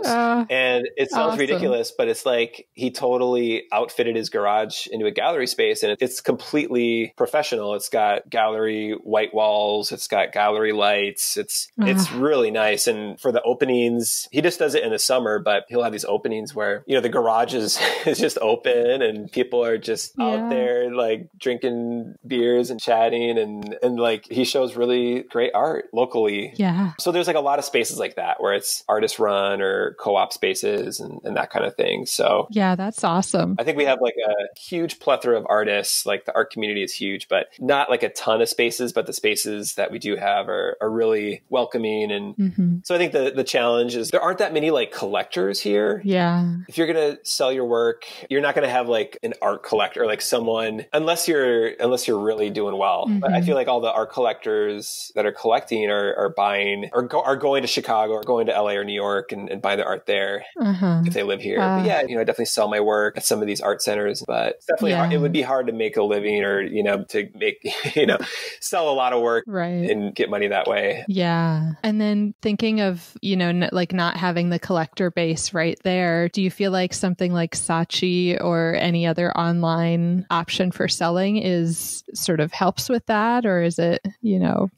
and it sounds ridiculous, but it's like he totally outfitted his garage into a gallery space, and it's completely professional. It's got gallery white walls, it's got gallery lights, it's really nice. And for the openings, he just does it in the summer, but he'll have these openings where, you know, the garage is just open, and people are just out there like drinking beers and chatting, and like he shows really great art locally. Yeah. So there's like a lot of spaces like that where it's artist run or co-op spaces and that kind of thing. So yeah, that's awesome. I think we have like a huge plethora of artists, like the art community is huge, but not like a ton of spaces, but the spaces that we do have are really welcoming. And so I think the challenge is there aren't that many like collectors here. Yeah. If you're going to sell your work, you're not going to have like an art collector, or like someone, unless you're really doing well. But I feel like all the art collectors that are collecting are buying or are going to Chicago or going to LA or New York and buy their art there if they live here. But yeah, you know, I definitely sell my work at some of these art centers, but it's definitely hard. It would be hard to make a living or, you know, to make, you know, sell a lot of work and get money that way. Yeah. And then thinking of, you know, like not having the collector base right there, do you feel like something like Saatchi or any other online option for selling is sort of helps with that? Or is it, you know,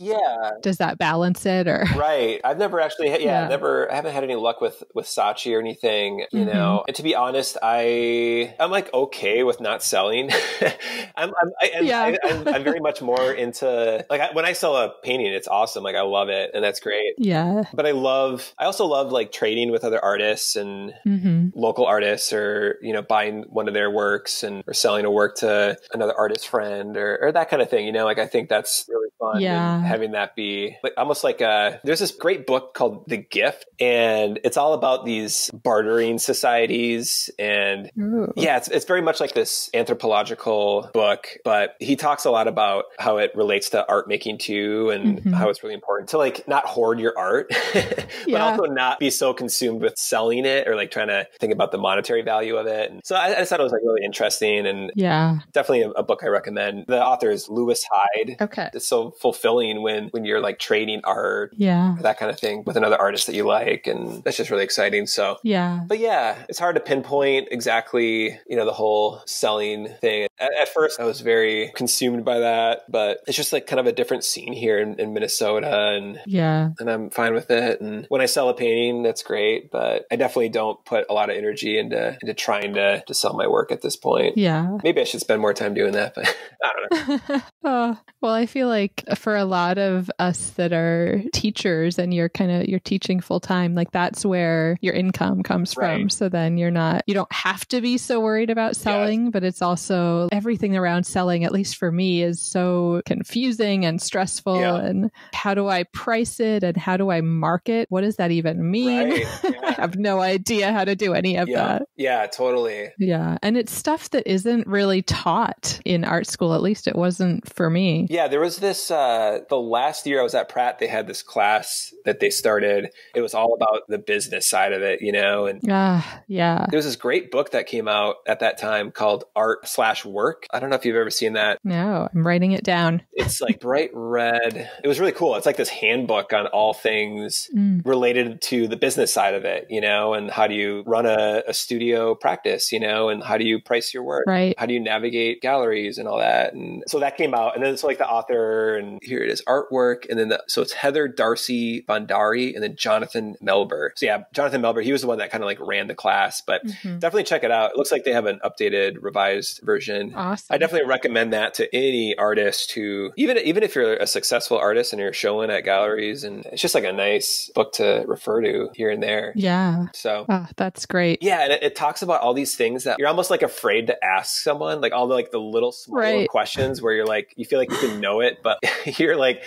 does that balance it or? Right. I've never actually, I haven't had any luck with Saatchi or anything, you know, and to be honest, I'm like, okay with not selling. I'm very much more into like when I sell a painting, it's awesome. Like I love it. And that's great. Yeah. But I also love like trading with other artists and local artists or, you know, buying one of their works and or selling a work to another artist friend or that kind of thing. You know, like I think that's really fun. Yeah. And having that be like, almost like there's this great book called The Gift and it's all about these bartering societies. And yeah, it's very much like this anthropological book, but he talks a lot about how it relates to art making too, and how it's really important to like not hoard your art, but also not be so consumed with selling it or like trying to think about the monetary value of it. And so I just thought it was like really interesting and definitely a book I recommend. The author is Lewis Hyde. Okay. It's so fulfilling when you're like trading art, that kind of thing with another artist that you like. And that's just really exciting. So yeah, but yeah, it's hard to pinpoint exactly, you know, the whole selling thing. At first I was very consumed by that, but it's just like kind of a different scene here in Minnesota and and I'm fine with it. And when I sell a painting, that's great, but I definitely don't put a lot of energy into trying to sell my work at this point. Yeah. Maybe I should spend more time doing that, but I don't know. Well, I feel like for a lot of us that are teachers and you're teaching full time, like that's where your income comes from. So then you don't have to be so worried about selling, but it's also everything around selling, at least for me, is so confusing and stressful. Yeah. And how do I price it? And how do I market? What does that even mean? Right. Yeah. I have no idea how to do any of that. Yeah, totally. Yeah. And it's stuff that isn't really taught in art school. At least it wasn't for me. Yeah. There was this, the last year I was at Pratt, they had this class that they started. It was all about the business side of it, you know? And there was this great book that came out at that time called Art/Work. I don't know if you've ever seen that. No, I'm writing it down. It's like bright red. It was really cool. It's like this handbook on all things related to the business side of it, you know, and how do you run a studio practice, you know, and how do you price your work? Right. How do you navigate galleries and all that? And so that came out and then it's like the author and here it is, Artwork. And then so it's Heather Darcy Bondari and then Jonathan Melber. So yeah, Jonathan Melber, he was the one that kind of like ran the class, but definitely check it out. It looks like they have an updated, revised version. Awesome. I definitely recommend that to any artist who, even if you're a successful artist and you're showing at galleries, and it's just like a nice book to refer to here and there. Yeah. So that's great. Yeah. And it talks about all these things that you're almost like afraid to ask someone, like all the, like the little small questions where you're like, you feel like you can know it, but you're like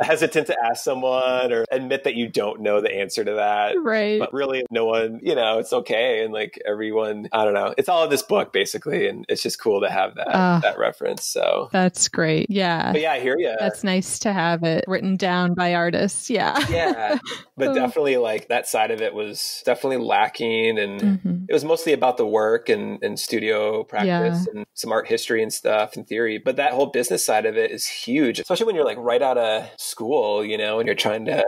hesitant to ask someone or admit that you don't know the answer to that. Right. But really no one, you know, it's okay. And like everyone, I don't know, it's all in this book basically. And it's just cool to have that reference. So that's great. Yeah. But yeah, I hear you. That's nice to have it written down by artists. Yeah. Yeah. But definitely like that side of it was definitely lacking. And it was mostly about the work and studio practice and some art history and stuff and theory. But that whole business side of it is huge, especially when you're like right out of school, you know, and you're trying to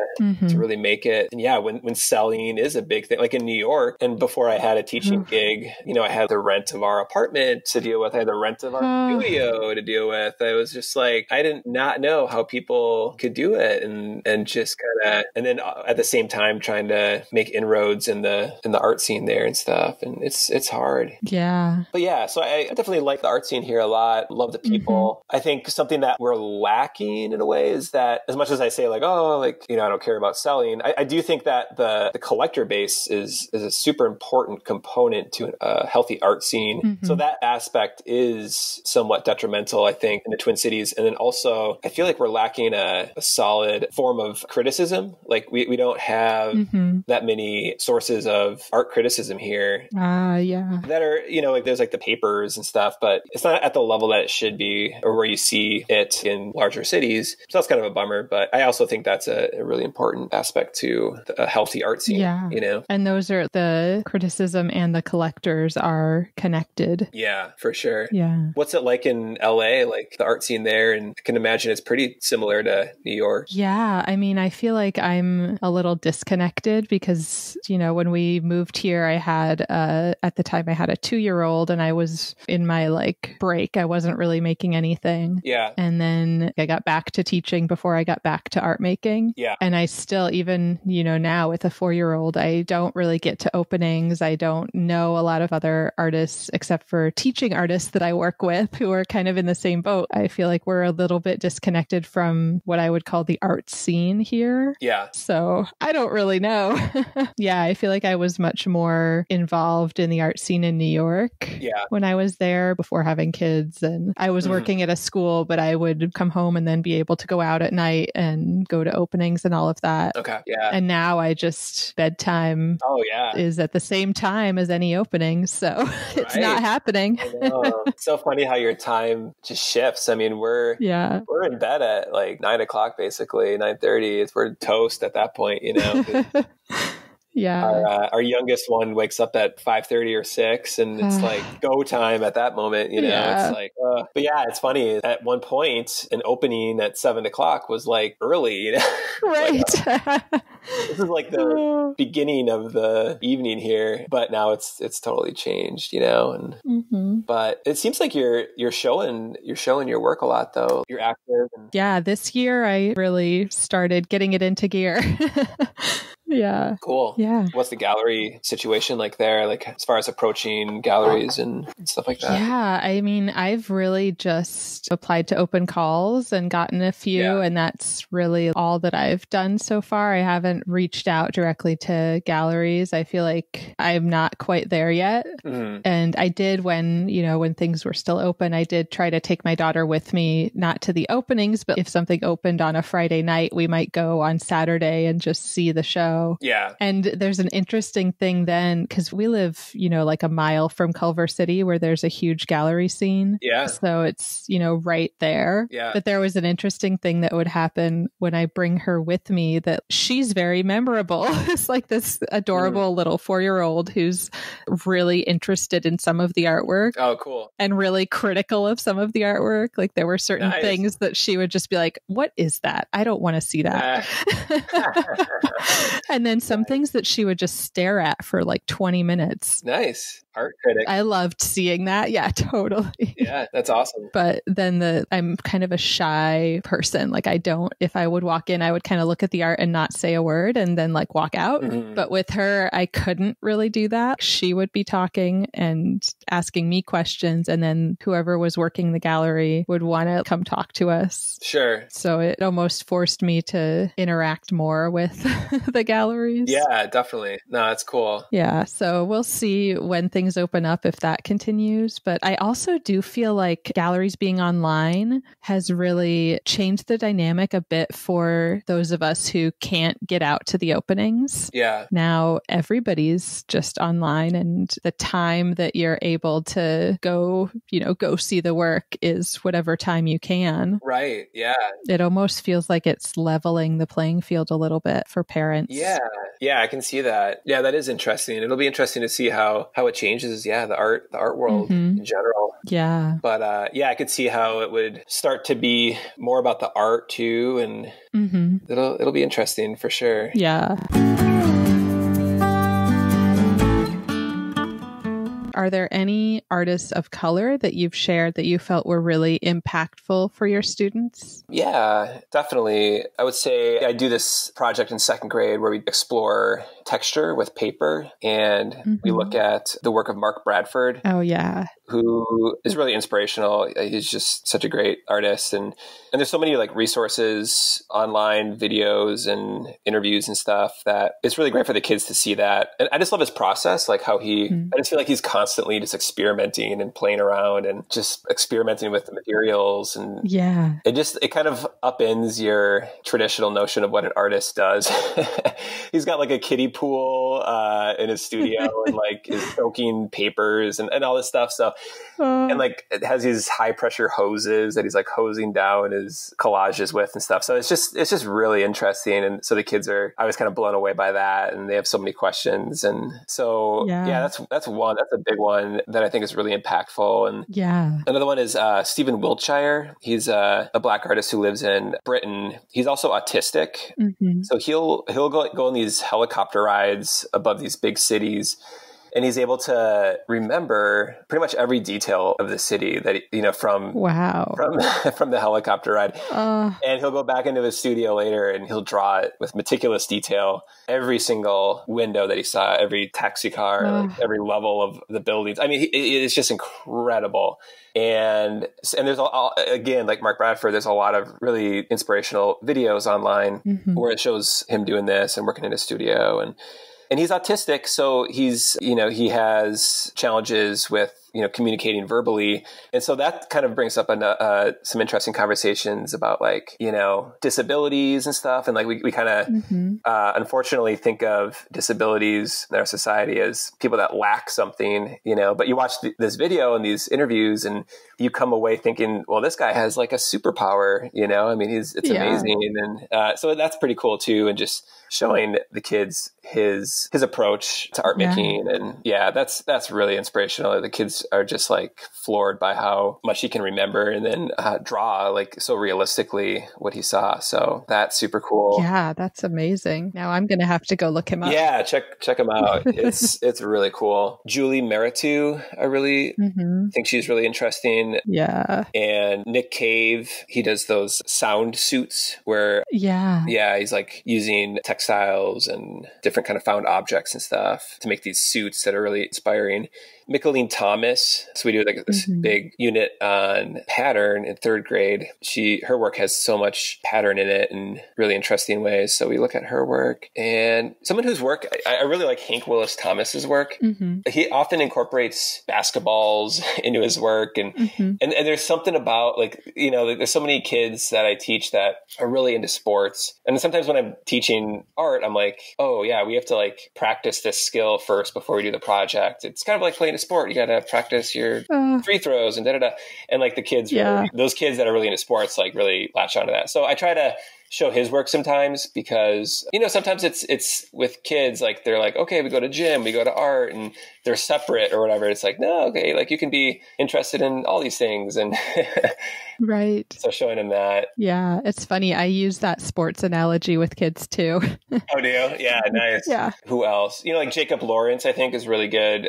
really make it. And yeah, when selling is a big thing, like in New York, and before I had a teaching gig, you know, I had the rent of our apartment to deal with. I had the rent of our studio to deal with. I was just like, I did not know how people could do it, and just kind of, and then at the same time trying to make inroads in the art scene there and stuff. And it's hard. Yeah. But yeah, so I definitely like the art scene here a lot. Love the people. I think something that we're lacking in a way is that as much as I say, like, oh, like, you know, I don't care about selling, I do think that the collector base is a super important component to a healthy art scene. Mm-hmm. So that aspect is somewhat detrimental, I think, in the Twin Cities. And then also, I feel like we're lacking a solid form of criticism. Like, we don't have mm-hmm. that many sources of art criticism here. Yeah. That are, you know, like, there's like the papers and stuff, but it's not at the level that it should be or where you see it in larger cities. So that's kind of a bummer. But I also think that's a really important aspect to a healthy art scene, yeah. you know? And those are the criticism and the collectors are connected. Yeah, for sure. Yeah. What's it like in LA, like the art scene there? And I can imagine it's pretty similar to New York. Yeah. I mean, I feel like I'm a little disconnected because, you know, when we moved here, I had, at the time I had a 2-year-old and I was in my like break. I wasn't really making anything. Yeah. And then I got back to teaching before I got back to art making. Yeah. And I still, even, you know, now with a 4-year-old, I don't really get to openings. I don't know a lot of other artists except for teaching artists that I work with who are kind of in the same boat. I feel like we're a little bit disconnected from what I would call the art scene here. Yeah. So I don't really know. Yeah. I feel like I was much more involved in the art scene in New York yeah. when I was there before having kids. And I was mm-hmm. working at a school, but I would come home and then be able to go out at night and go to openings and all of that. Okay. Yeah. And now I just, bedtime oh, yeah. is at the same time as any opening. So right. it's not happening. I know. It's so funny how your time just shifts. I mean, we're in bed at like 9 o'clock, basically 9:30. We're toast at that point, you know? Yeah. Our youngest one wakes up at 5:30 or 6 and it's like go time at that moment, you know, yeah. It's like, but yeah, it's funny. At one point, an opening at 7 o'clock was like early, you know? Right. Like, this is like the beginning of the evening here, but now it's totally changed, you know? And, mm-hmm. but it seems like you're showing your work a lot though. You're active. And yeah. This year I really started getting it into gear. Yeah. Cool. Yeah. What's the gallery situation like there? Like as far as approaching galleries and stuff like that? Yeah. I mean, I've really just applied to open calls and gotten a few yeah. and that's really all that I've done so far. I haven't reached out directly to galleries. I feel like I'm not quite there yet. Mm-hmm. And I did when things were still open, I did try to take my daughter with me, not to the openings, but if something opened on a Friday night, we might go on Saturday and just see the show. Yeah. And there's an interesting thing then, because we live, you know, like a mile from Culver City where there's a huge gallery scene. Yeah. So it's, you know, right there. Yeah. But there was an interesting thing that would happen when I bring her with me that she's very memorable. It's like this adorable little 4-year-old who's really interested in some of the artwork. Oh, cool. And really critical of some of the artwork. Like there were certain nice. Things that she would just be like, what is that? I don't want to see that. And then some things that she would just stare at for like 20 minutes. Nice. Art critic. I loved seeing that. Yeah, totally. Yeah, that's awesome. But then I'm kind of a shy person. Like if I would walk in, I would kind of look at the art and not say a word and then like walk out. Mm-hmm. But with her, I couldn't really do that. She would be talking and asking me questions. And then whoever was working the gallery would want to come talk to us. Sure. So it almost forced me to interact more with the galleries. Yeah, definitely. No, that's cool. Yeah. So we'll see when things open up if that continues. But I also do feel like galleries being online has really changed the dynamic a bit for those of us who can't get out to the openings. Yeah. Now everybody's just online and the time that you're able to go see the work is whatever time you can. Right. Yeah. It almost feels like it's leveling the playing field a little bit for parents. Yeah. Yeah, I can see that. Yeah, that is interesting. It'll be interesting to see how it changes, yeah, the art world mm-hmm. in general. Yeah. But yeah, I could see how it would start to be more about the art too, and mm-hmm. it'll be interesting for sure. Yeah. are there any artists of color that you've shared that you felt were really impactful for your students? Yeah, definitely. I would say I do this project in second grade where we explore texture with paper, and we look at the work of Mark Bradford. Oh, yeah. Who is really inspirational. He's just such a great artist. And there's so many like resources, online videos and interviews and stuff that it's really great for the kids to see that. And I just love his process, like how he, I just feel like he's constantly just experimenting and playing around and just experimenting with the materials. And yeah, it kind of upends your traditional notion of what an artist does. He's got like a kiddie pool in his studio and like is soaking papers and all this stuff. So and like it has these high pressure hoses that he's like hosing down his collages with and stuff. So it's just really interesting. And so the kids are always kind of blown away by that, and they have so many questions. And so yeah, that's one. That's a big one that I think is really impactful. And yeah, another one is Stephen Wiltshire. He's a Black artist who lives in Britain. He's also autistic, so he'll go on these helicopter rides above these big cities. And he's able to remember pretty much every detail of the city that, you know, from the helicopter ride. And he'll go back into his studio later and he'll draw it with meticulous detail. Every single window that he saw, every taxi car, like every level of the buildings. I mean, it's just incredible. And there's, again, like Mark Bradford, there's a lot of really inspirational videos online where it shows him doing this and working in his studio. And he's autistic, so he's, you know, he has challenges with, you know, communicating verbally. And so that kind of brings up some interesting conversations about like, you know, disabilities and stuff. And like we kind of unfortunately think of disabilities in our society as people that lack something, you know, but you watch this video and these interviews and you come away thinking, well, this guy has like a superpower, you know, I mean, it's amazing. And so that's pretty cool too. And just showing the kids his approach to art making. And yeah, that's really inspirational. The kids are just like floored by how much he can remember and then draw like so realistically what he saw. So that's super cool. Yeah, that's amazing. Now I'm going to have to go look him up. Yeah, check him out. It's really cool. Julie Maritou, I really think she's really interesting. Yeah. And Nick Cave, he does those sound suits where he's like using textiles and different kind of found objects and stuff to make these suits that are really inspiring. Michaelene Thomas. So we do like this big unit on pattern in third grade. Her work has so much pattern in it in really interesting ways. So we look at her work, and someone whose work, I really like Hank Willis Thomas's work. He often incorporates basketballs into his work. And, and there's something about like, you know, there's so many kids that I teach that are really into sports. And sometimes when I'm teaching art, I'm like, oh yeah, we have to like practice this skill first before we do the project. It's kind of like playing sport. You got to practice your free throws and da-da-da. And like the kids, really, those kids that are really into sports, like really latch onto that. So I try to show his work sometimes because, you know, sometimes it's with kids, like they're like, okay, we go to gym, we go to art, and they're separate or whatever. It's like, no, okay, like you can be interested in all these things. And right. So showing him that. Yeah. It's funny. I use that sports analogy with kids too. Oh, do you? Yeah. Nice. Yeah. Who else? You know, like Jacob Lawrence, I think is really good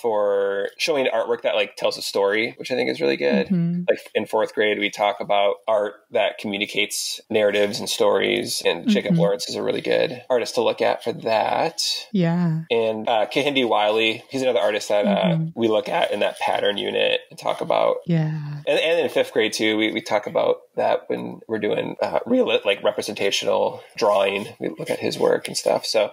for showing artwork that like tells a story, which I think is really good. Like in fourth grade, we talk about art that communicates narratives and stories. And Jacob Lawrence is a really good artist to look at for that. Yeah. And Kehinde Wiley, he's another artist that we look at in that pattern unit and talk about. Yeah. And in fifth grade, too, we talk about that when we're doing like representational drawing. We look at his work and stuff. So,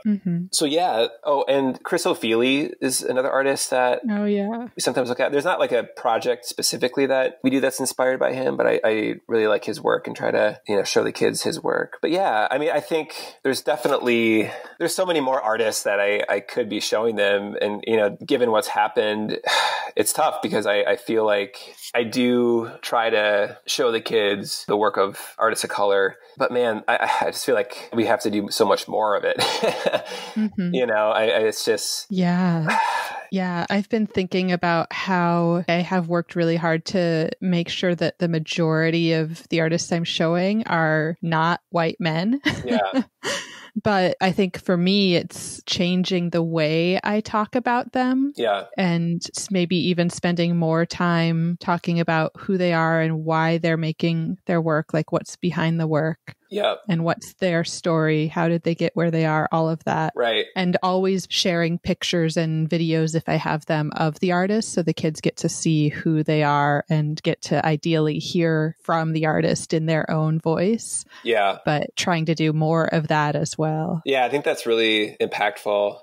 so yeah. Oh, and Chris O'Feely is another artist that we sometimes look at. There's not like a project specifically that we do that's inspired by him, but I really like his work and try to, you know, show the kids his work. But yeah, I mean, I think there's so many more artists that I could be showing them. And, you know, given what's happened, it's tough because I feel like I do try to show the kids the work of artists of color, but man, I just feel like we have to do so much more of it. You know, it's just yeah, I've been thinking about how I have worked really hard to make sure that the majority of the artists I'm showing are not white men. Yeah. But I think for me, it's changing the way I talk about them. Yeah. And maybe even spending more time talking about who they are and why they're making their work, like what's behind the work. Yeah. And what's their story? How did they get where they are? All of that. Right. And always sharing pictures and videos, if I have them, of the artist. So the kids get to see who they are and get to ideally hear from the artist in their own voice. Yeah. But trying to do more of that as well. Yeah. I think that's really impactful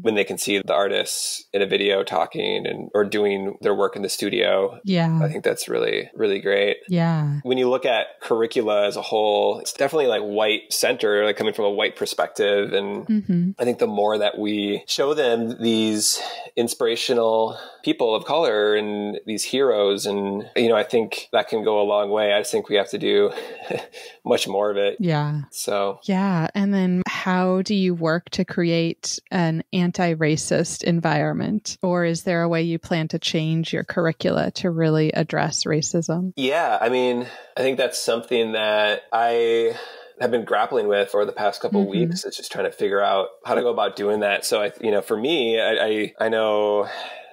when they can see the artists in a video talking and or doing their work in the studio. Yeah. I think that's really, really great. Yeah. When you look at curricula as a whole, it's definitely like white center, like coming from a white perspective. And I think the more that we show them these inspirational people of color and these heroes, and, you know, I think that can go a long way. I just think we have to do much more of it. Yeah. So. Yeah. And then how do you work to create an anti-racist environment? Or is there a way you plan to change your curricula to really address racism? Yeah. I mean, I think that's something that I have been grappling with over the past couple of weeks. It's just trying to figure out how to go about doing that. So, I, you know, for me, I know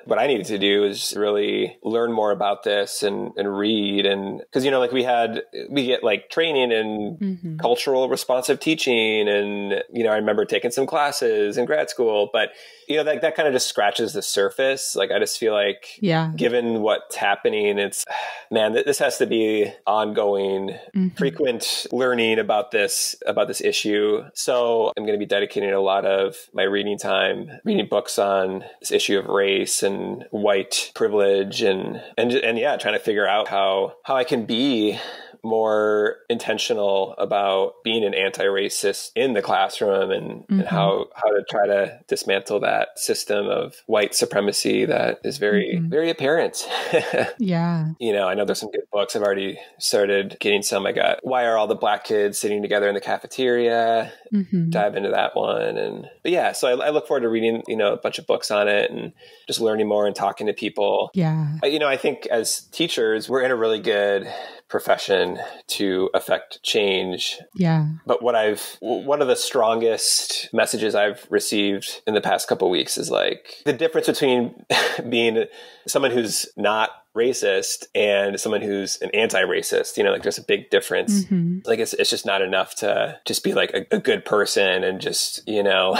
what I needed to do is really learn more about this and read. And because, you know, like we get like training in cultural responsive teaching. And, you know, I remember taking some classes in grad school, but, you know, that kind of just scratches the surface. Like, I just feel like, given what's happening, it's, man, this has to be ongoing, frequent learning about this issue. So I'm going to be dedicating a lot of my reading time, reading books on this issue of race and white privilege and yeah, trying to figure out how I can be more intentional about being an anti-racist in the classroom and how to try to dismantle that system of white supremacy that is very, very apparent. Yeah. You know, I know there's some good books. I've already started getting some. I got Why Are All the Black Kids Sitting Together in the Cafeteria? Dive into that one. But yeah, so I look forward to reading, you know, a bunch of books on it and just learning more and talking to people. Yeah. You know, I think as teachers, we're in a really good profession to affect change. Yeah. But one of the strongest messages I've received in the past couple of weeks is like the difference between being someone who's not racist and someone who's an anti-racist, you know, like there's a big difference. Like it's just not enough to just be like a good person and just, you know,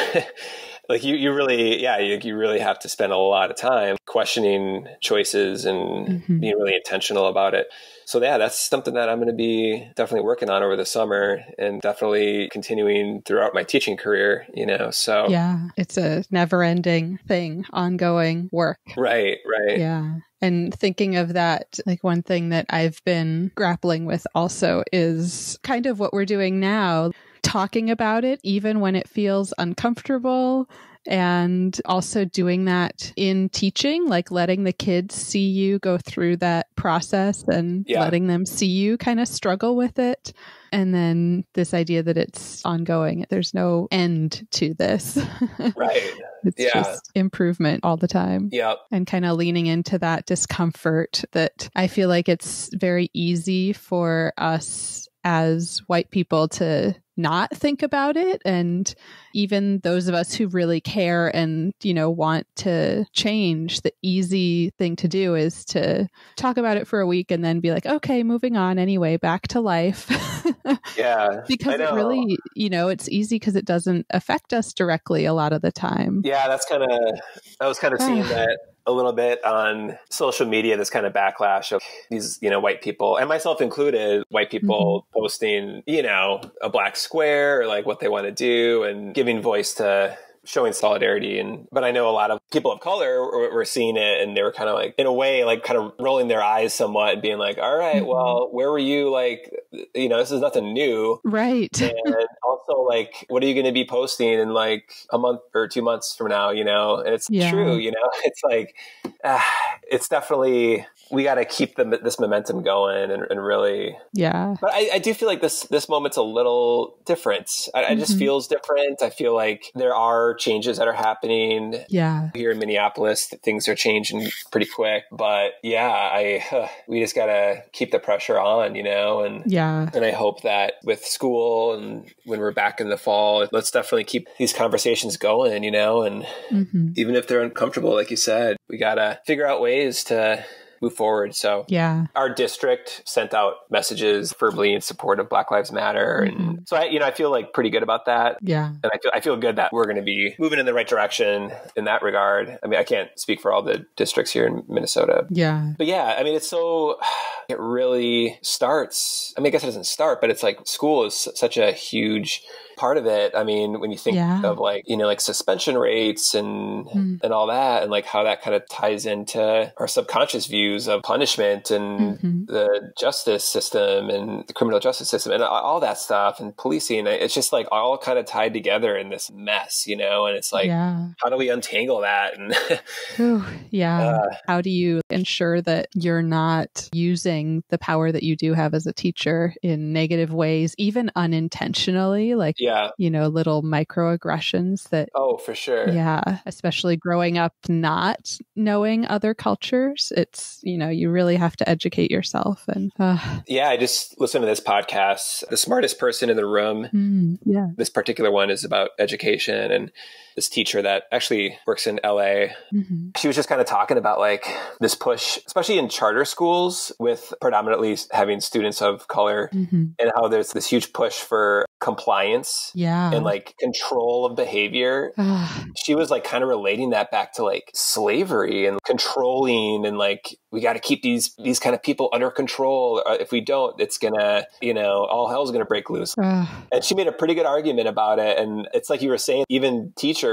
like you really have to spend a lot of time questioning choices and being really intentional about it. So yeah, that's something that I'm going to be definitely working on over the summer and definitely continuing throughout my teaching career, you know, so. Yeah, it's a never-ending thing, ongoing work. Right, right. Yeah. And thinking of that, like one thing that I've been grappling with also is kind of what we're doing now, talking about it, even when it feels uncomfortable. And also doing that in teaching, like letting the kids see you go through that process and letting them see you kind of struggle with it. And then this idea that it's ongoing, there's no end to this. Right. It's just improvement all the time. Yeah. And kind of leaning into that discomfort that I feel like it's very easy for us as white people to not think about it. And even those of us who really care and, you know, want to change, the easy thing to do is to talk about it for a week and then be like, okay, moving on anyway, back to life. Yeah. Because it really, you know, it's easy because it doesn't affect us directly a lot of the time. Yeah. I was kind of seeing that a little bit on social media, this kind of backlash of these, you know, white people and myself included, white people posting, you know, a black square or like what they want to do and giving voice to showing solidarity. But I know a lot of people of color were seeing it and they were kind of like, in a way, like kind of rolling their eyes somewhat and being like, all right, well, where were you? Like, you know, this is nothing new. Right. And also like, what are you going to be posting in like a month or 2 months from now? You know, and it's true, you know, it's like, it's definitely, we got to keep this momentum going and really. Yeah. But I do feel like this moment's a little different. It just feels different. I feel like there are changes that are happening. Yeah. here in Minneapolis, things are changing pretty quick. But yeah, we just gotta keep the pressure on, you know. And yeah, and I hope that with school and when we're back in the fall, let's definitely keep these conversations going, you know. And even if they're uncomfortable, like you said, we gotta figure out ways to move forward. So yeah, our district sent out messages verbally in support of Black Lives Matter. And so I feel like pretty good about that. Yeah. And I feel good that we're going to be moving in the right direction in that regard. I mean, I can't speak for all the districts here in Minnesota. Yeah. But yeah, I mean, it really starts. I mean, I guess it doesn't start, but it's like school is such a huge part of it. I mean, when you think of like, you know, like suspension rates and all that, and like how that kind of ties into our subconscious views of punishment and the justice system and the criminal justice system and all that stuff and policing, it's just like all kind of tied together in this mess, you know? And it's like, how do we untangle that? And how do you ensure that you're not using the power that you do have as a teacher in negative ways, even unintentionally, like, you know, little microaggressions that. Oh, for sure. Yeah. Especially growing up, not knowing other cultures. It's, you know, you really have to educate yourself. And I just listened to this podcast, The Smartest Person in the Room. This particular one is about education. And this teacher that actually works in LA, she was just kind of talking about like this push, especially in charter schools with predominantly having students of color, and how there's this huge push for compliance and like control of behavior. She was like kind of relating that back to like slavery and controlling, and like, we got to keep these kind of people under control. If we don't, it's gonna, you know, all hell's gonna break loose. And she made a pretty good argument about it. And it's like you were saying, even teachers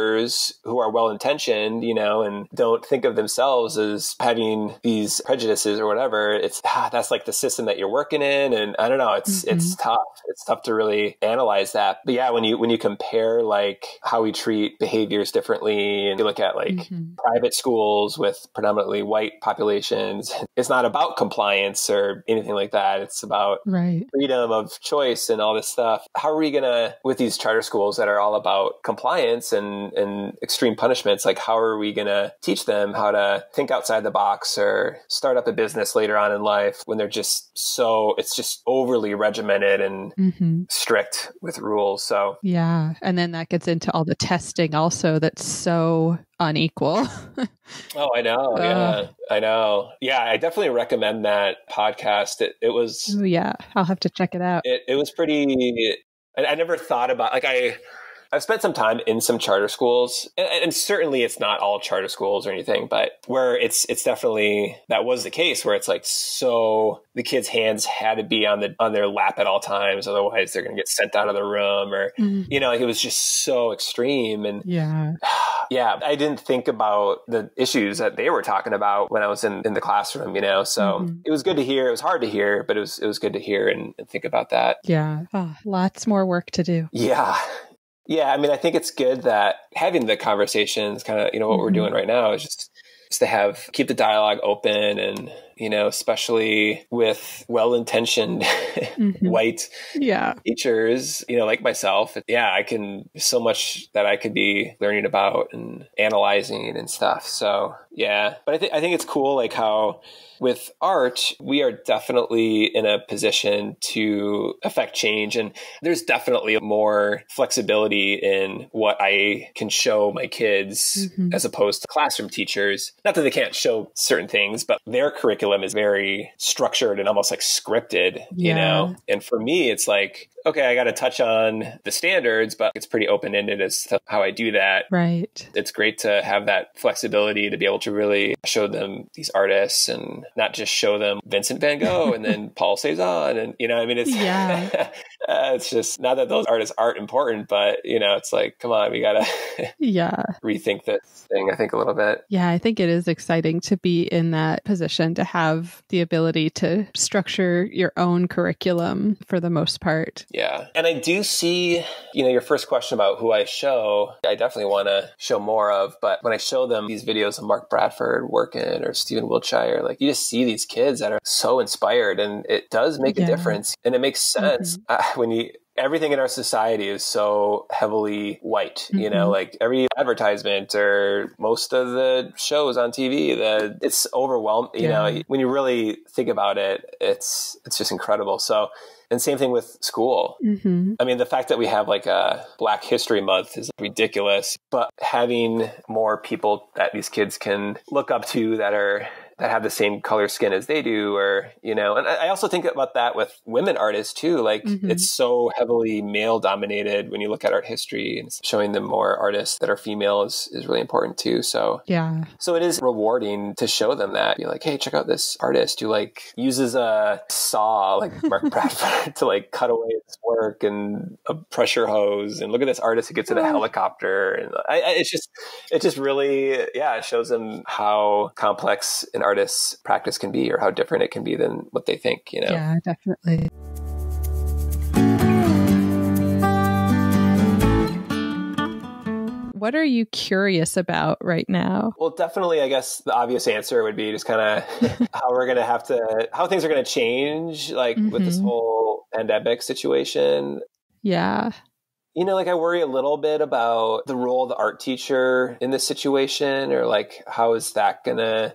who are well-intentioned, you know, and don't think of themselves as having these prejudices or whatever, it's that's like the system that you're working in. And I don't know, it's tough. It's tough to really analyze that. But yeah, when you compare like how we treat behaviors differently, and you look at like private schools with predominantly white populations, it's not about compliance or anything like that. It's about freedom of choice and all this stuff. How are we gonna, with these charter schools that are all about compliance and extreme punishments, like how are we gonna teach them how to think outside the box or start up a business later on in life when they're just it's just overly regimented and strict with rules? So yeah, and then that gets into all the testing also that's so unequal. Oh, I know. Yeah, I know. Yeah, I definitely recommend that podcast. It was, yeah, I'll have to check it out. It was pretty, I never thought about, like, I've spent some time in some charter schools, and certainly it's not all charter schools or anything, but where it's definitely, that was the case where it's like, so the kids' hands had to be on their lap at all times. Otherwise they're going to get sent out of the room, or, you know, it was just so extreme. And yeah, I didn't think about the issues that they were talking about when I was in the classroom, you know? So it was good to hear. It was hard to hear, but it was good to hear and think about that. Yeah. Oh, lots more work to do. Yeah. Yeah, I mean, I think it's good that having the conversations, kind of, you know, what we're doing right now is just to keep the dialogue open, and, you know, especially with well-intentioned white teachers, you know, like myself. Yeah, so much that I could be learning about and analyzing and stuff. So yeah, but I think it's cool, like how with art, we are definitely in a position to affect change. And there's definitely more flexibility in what I can show my kids as opposed to classroom teachers. Not that they can't show certain things, but their curriculum is very structured and almost like scripted, you know? And for me, it's like, okay, I got to touch on the standards, but it's pretty open-ended as to how I do that. Right. It's great to have that flexibility to be able to really show them these artists and not just show them Vincent van Gogh and then Paul Cézanne. And, you know, I mean, it's, it's just, not that those artists aren't important, but, you know, it's like, come on, we got to rethink this thing, I think, a little bit. Yeah, I think it is exciting to be in that position, to have the ability to structure your own curriculum for the most part. Yeah. And I do see, you know, your first question about who I show, I definitely want to show more of. But when I show them these videos of Mark Bradford working or Stephen Wiltshire, like, you just see these kids that are so inspired, and it does make a difference, and it makes sense when you everything in our society is so heavily white, you know, like every advertisement or most of the shows on TV, it's overwhelming, you know, when you really think about it, it's just incredible. So, and same thing with school. I mean, the fact that we have like a Black History Month is ridiculous, but having more people that these kids can look up to that have the same color skin as they do, or, you know, and I also think about that with women artists too. Like it's so heavily male dominated when you look at art history, and showing them more artists that are female is really important too. So yeah, so it is rewarding to show them that. You're like, hey, check out this artist who like uses a saw like Mark Bradford to like cut away his work, and a pressure hose, and look at this artist who gets in a helicopter. And it just really, yeah, it shows them how complex an artist's practice can be, or how different it can be than what they think, you know? Yeah, definitely. What are you curious about right now? Well, definitely, I guess the obvious answer would be just kind of how things are going to change, like with this whole pandemic situation. Yeah. You know, like I worry a little bit about the role of the art teacher in this situation, or like, how is that gonna,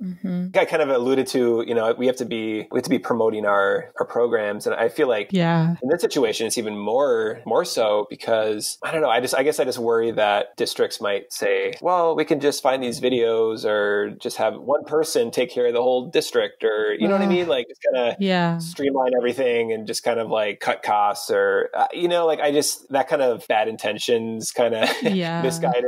I kind of alluded to, you know, we have to be promoting our programs. And I feel like in this situation, it's even more so, because I don't know, I guess I just worry that districts might say, well, we can just find these videos, or just have one person take care of the whole district, or, you know what I mean? Like just kind of streamline everything, and just kind of like cut costs, or, you know, like I just, that kind of bad intentions, kind of misguided,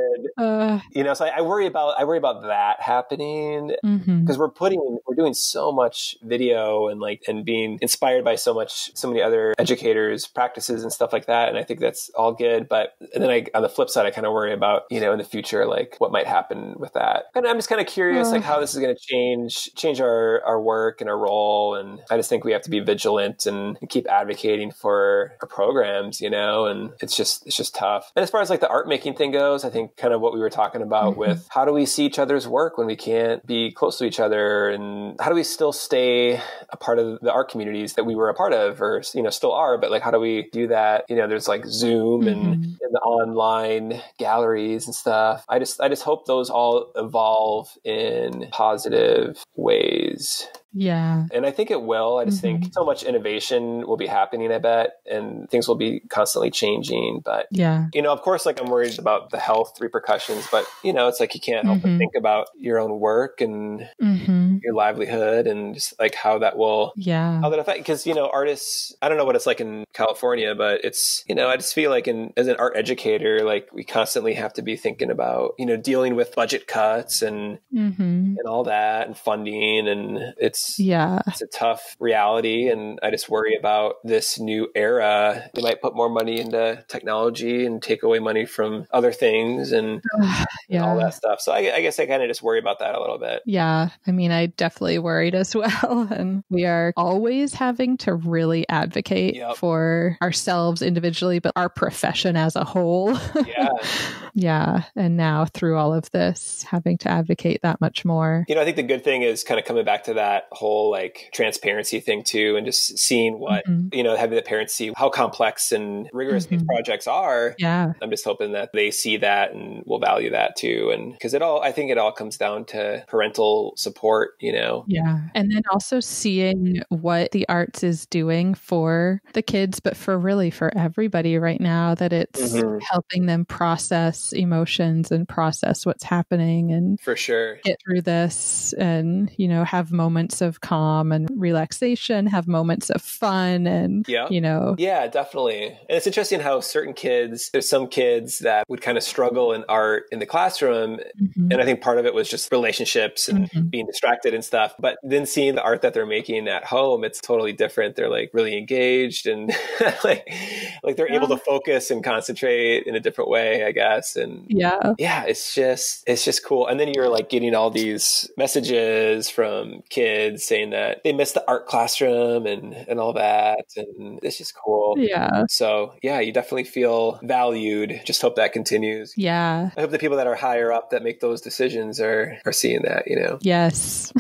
you know, so I worry about that happening, because we're doing so much video, and like, and being inspired by so many other educators' practices and stuff like that. And I think that's all good. But and then on the flip side, I kind of worry about, you know, in the future, like what might happen with that. And I'm just kind of curious, like how this is going to change our work and our role. And I just think we have to be vigilant and keep advocating for our programs, you know, and it's just tough. And as far as like the art making thing goes, I think kind of what we were talking about with how do we see each other's work when we can't be close to each other, and how do we still stay a part of the art communities that we were a part of, or, you know, still are, but like, how do we do that? You know, there's like Zoom and the online galleries and stuff. I just hope those all evolve in positive ways. Yeah. And I think it will. I just think so much innovation will be happening, I bet, and things will be constantly changing. But, yeah, you know, of course, like I'm worried about the health repercussions, but, you know, it's like you can't help but think about your own work and your livelihood, and just like how that will, how that affect, because, you know, artists, I don't know what it's like in California, but it's, you know, I just feel like as an art educator, like we constantly have to be thinking about, you know, dealing with budget cuts and, and all that, and funding, and it's a tough reality. And I just worry about this new era. They might put more money into technology and take away money from other things and all that stuff. So I guess I kind of just worry about that a little bit. Yeah. I mean, I definitely worried as well. And we are always having to really advocate for ourselves individually, but our profession as a whole. Yeah. And now through all of this, having to advocate that much more. You know, I think the good thing is kind of coming back to that whole like transparency thing too, and just seeing what, you know, having the parents see how complex and rigorous these projects are. Yeah. I'm just hoping that they see that and will value that too. And because I think it all comes down to parental support, you know? Yeah. And then also seeing what the arts is doing for the kids, but for really for everybody right now, that it's helping them process emotions and process what's happening, and for sure get through this, and, you know, have moments of calm and relaxation, have moments of fun, and you know. Yeah, definitely. And it's interesting how certain kids, there's some kids that would kind of struggle in art in the classroom. And I think part of it was just relationships and being distracted and stuff. But then seeing the art that they're making at home, it's totally different. They're like really engaged, and like they're able to focus and concentrate in a different way, I guess. class. And yeah, it's just cool. And then you're like getting all these messages from kids saying that they miss the art classroom and all that. And it's just cool. Yeah. So yeah, you definitely feel valued. Just hope that continues. Yeah. I hope the people that are higher up that make those decisions are seeing that, you know? Yes,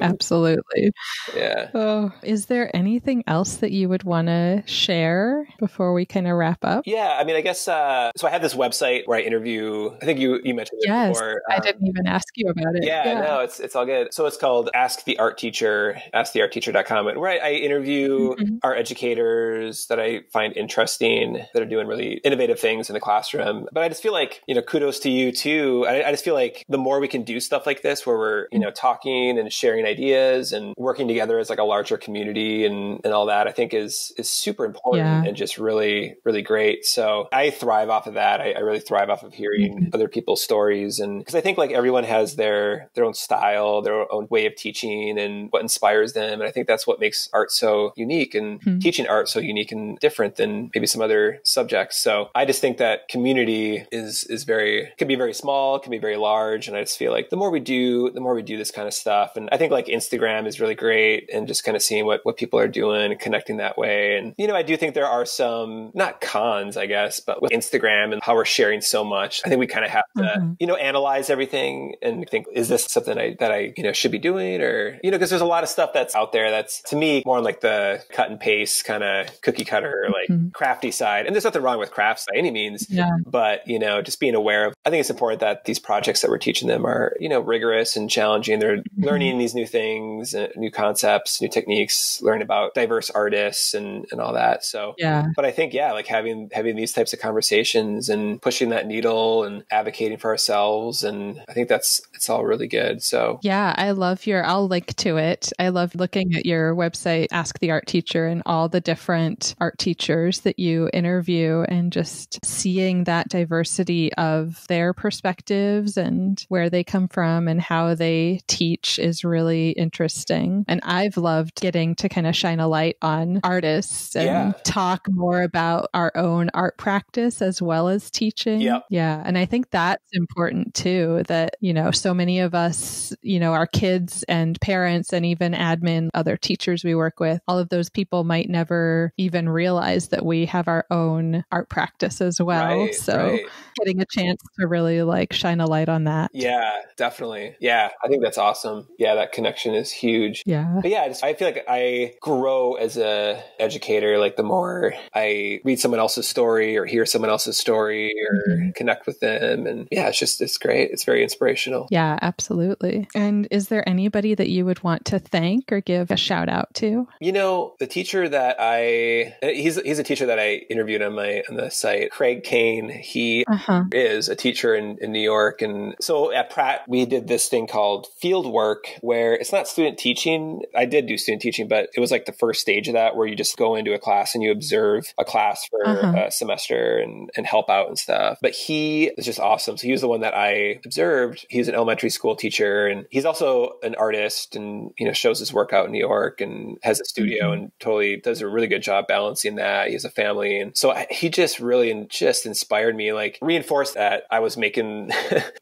absolutely. Yeah. Oh, is there anything else that you would want to share before we kind of wrap up? Yeah. I mean, I guess, so I have this website where I interview, I think you mentioned it before. I didn't even ask you about it. Yeah, no, it's all good. So it's called Ask the Art Teacher, asktheartteacher.com, and where I interview art educators that I find interesting, that are doing really innovative things in the classroom. But I just feel like, you know, kudos to you too. I just feel like the more we can do stuff like this, where we're, you know, talking and sharing ideas and working together as like a larger community and all that, I think is super important and just really, really great. So I thrive off of that. I really thrive off of hearing other people's stories. And because I think like everyone has their own style, their own way of teaching and what inspires them. And I think that's what makes art so unique and teaching art so unique and different than maybe some other subjects. So I just think that community can be very small, can be very large. And I just feel like the more we do this kind of stuff. And I think like Instagram is really great, and just kind of seeing what people are doing and connecting that way. And, you know, I do think there are some, not cons, I guess, but with Instagram and how we're sharing so much, I think we kind of have to, you know, analyze everything and think, is this something that I, you know, should be doing? Or, you know, because there's a lot of stuff that's out there that's to me more on like the cut and paste kind of cookie cutter, like crafty side. And there's nothing wrong with crafts by any means, but, you know, just being aware of, I think it's important that these projects that we're teaching them are, you know, rigorous and challenging. They're learning these new things, new concepts, new techniques, learn about diverse artists and all that. So, but I think, like having these types of conversations and pushing that needle and advocating for ourselves. And I think it's all really good. So yeah, I love I'll link to it. I love looking at your website, Ask the Art Teacher, and all the different art teachers that you interview and just seeing that diversity of their perspectives and where they come from and how they teach is really interesting. And I've loved getting to kind of shine a light on artists and talk more about our own art practice as well as teaching. Yep. Yeah. And I think that's important too, that, you know, so many of us, you know, our kids and parents and even admin, other teachers we work with, all of those people might never even realize that we have our own art practice as well. Right, so getting a chance to really like shine a light on that. Yeah, definitely. Yeah. I think that's awesome. Yeah. That connection is huge. Yeah. But yeah, I feel like I grow as a educator, like the more I read someone else's story or hear someone else's story or connect with them. And yeah, it's great. It's very inspirational. Yeah, absolutely. And is there anybody that you would want to thank or give a shout out to? You know, the teacher that he's a teacher that I interviewed on the site, Craig Kane. He is a teacher in New York. And so at Pratt, we did this thing called field work, where it's not student teaching. I did do student teaching, but it was like the first stage of that, where you just go into a class and you observe a class for a semester and help out and stuff. But he is just awesome. So he was the one that I observed. He's an elementary school teacher, and he's also an artist, and, you know, shows his work out in New York and has a studio and totally does a really good job balancing that. He has a family. And so he just really just inspired me, like reinforced that I was making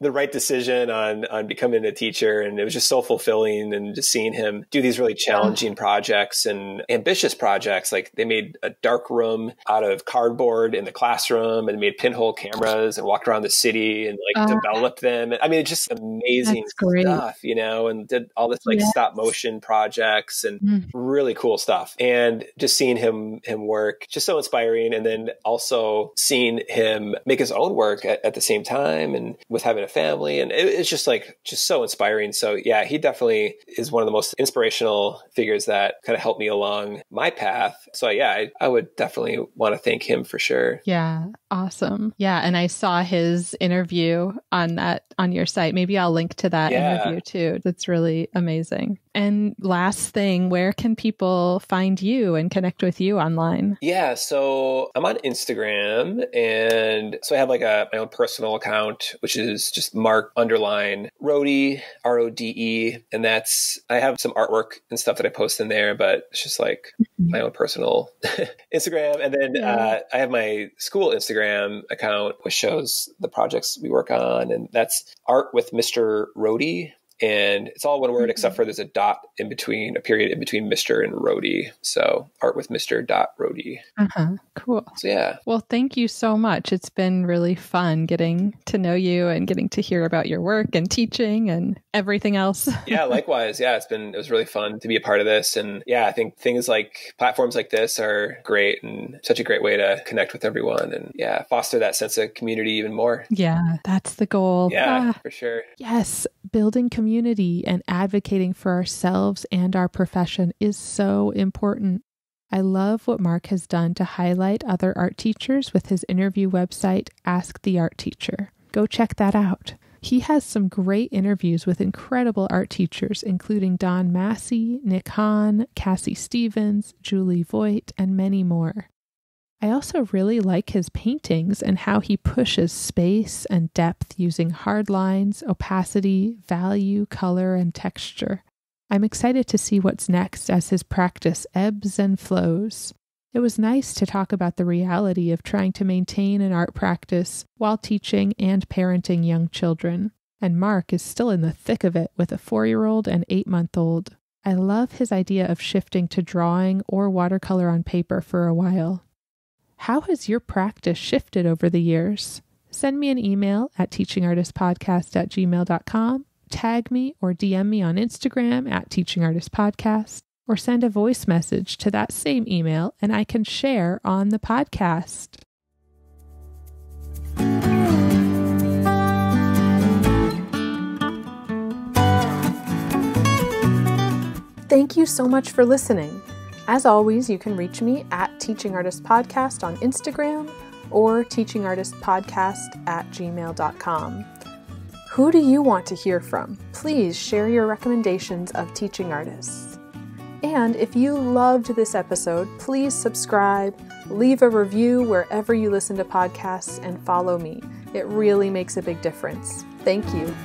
the right decision on becoming a teacher. And it was just so fulfilling, and just seeing him do these really challenging projects and ambitious projects. Like they made a dark room out of cardboard in the classroom and made pinhole cameras and walked around the city and like developed them. I mean, it's just amazing stuff, you know, and did all this like stop motion projects and really cool stuff. And just seeing him work, just so inspiring. And then also seeing him make his own work at the same time, and with having a family. And it's just like, just so inspiring. So yeah, he definitely is one of the most inspirational figures that kind of helped me along my path. So yeah, I would definitely want to thank him for sure. Yeah. Awesome. Yeah. And I saw his interview on your site. Maybe I'll link to that interview too. That's really amazing. And last thing, where can people find you and connect with you online? Yeah, so I'm on Instagram. And so I have like my own personal account, which is just Mark_Rode, R-O-D-E. And that's, I have some artwork and stuff that I post in there, but it's just like my own personal Instagram. And then I have my school Instagram, Instagram account, which shows the projects we work on. And that's @artwithmr.rode. And it's all one word, except for there's a dot in between, a period in between Mr. and Rohde. So artwithmr.rode. Cool. So yeah. Well, thank you so much. It's been really fun getting to know you and getting to hear about your work and teaching and everything else. Yeah, likewise. Yeah, it was really fun to be a part of this. And yeah, I think things like platforms like this are great and such a great way to connect with everyone and yeah, foster that sense of community even more. Yeah, that's the goal. Yeah, for sure. Yes. Building community and advocating for ourselves and our profession is so important. I love what Mark has done to highlight other art teachers with his interview website, Ask the Art Teacher. Go check that out. He has some great interviews with incredible art teachers, including Don Masse, Nic Hahn, Cassie Stephens, Julie Voigt, and many more. I also really like his paintings and how he pushes space and depth using hard lines, opacity, value, color, and texture. I'm excited to see what's next as his practice ebbs and flows. It was nice to talk about the reality of trying to maintain an art practice while teaching and parenting young children. And Mark is still in the thick of it with a 4-year-old and 8-month-old. I love his idea of shifting to drawing or watercolor on paper for a while. How has your practice shifted over the years? Send me an email at teachingartistpodcast@gmail.com, tag me or DM me on Instagram @teachingartistpodcast, or send a voice message to that same email and I can share on the podcast. Thank you so much for listening. As always, you can reach me at Teaching Artist Podcast on Instagram or teachingartistpodcast@gmail.com. Who do you want to hear from? Please share your recommendations of teaching artists. And if you loved this episode, please subscribe, leave a review wherever you listen to podcasts, and follow me. It really makes a big difference. Thank you.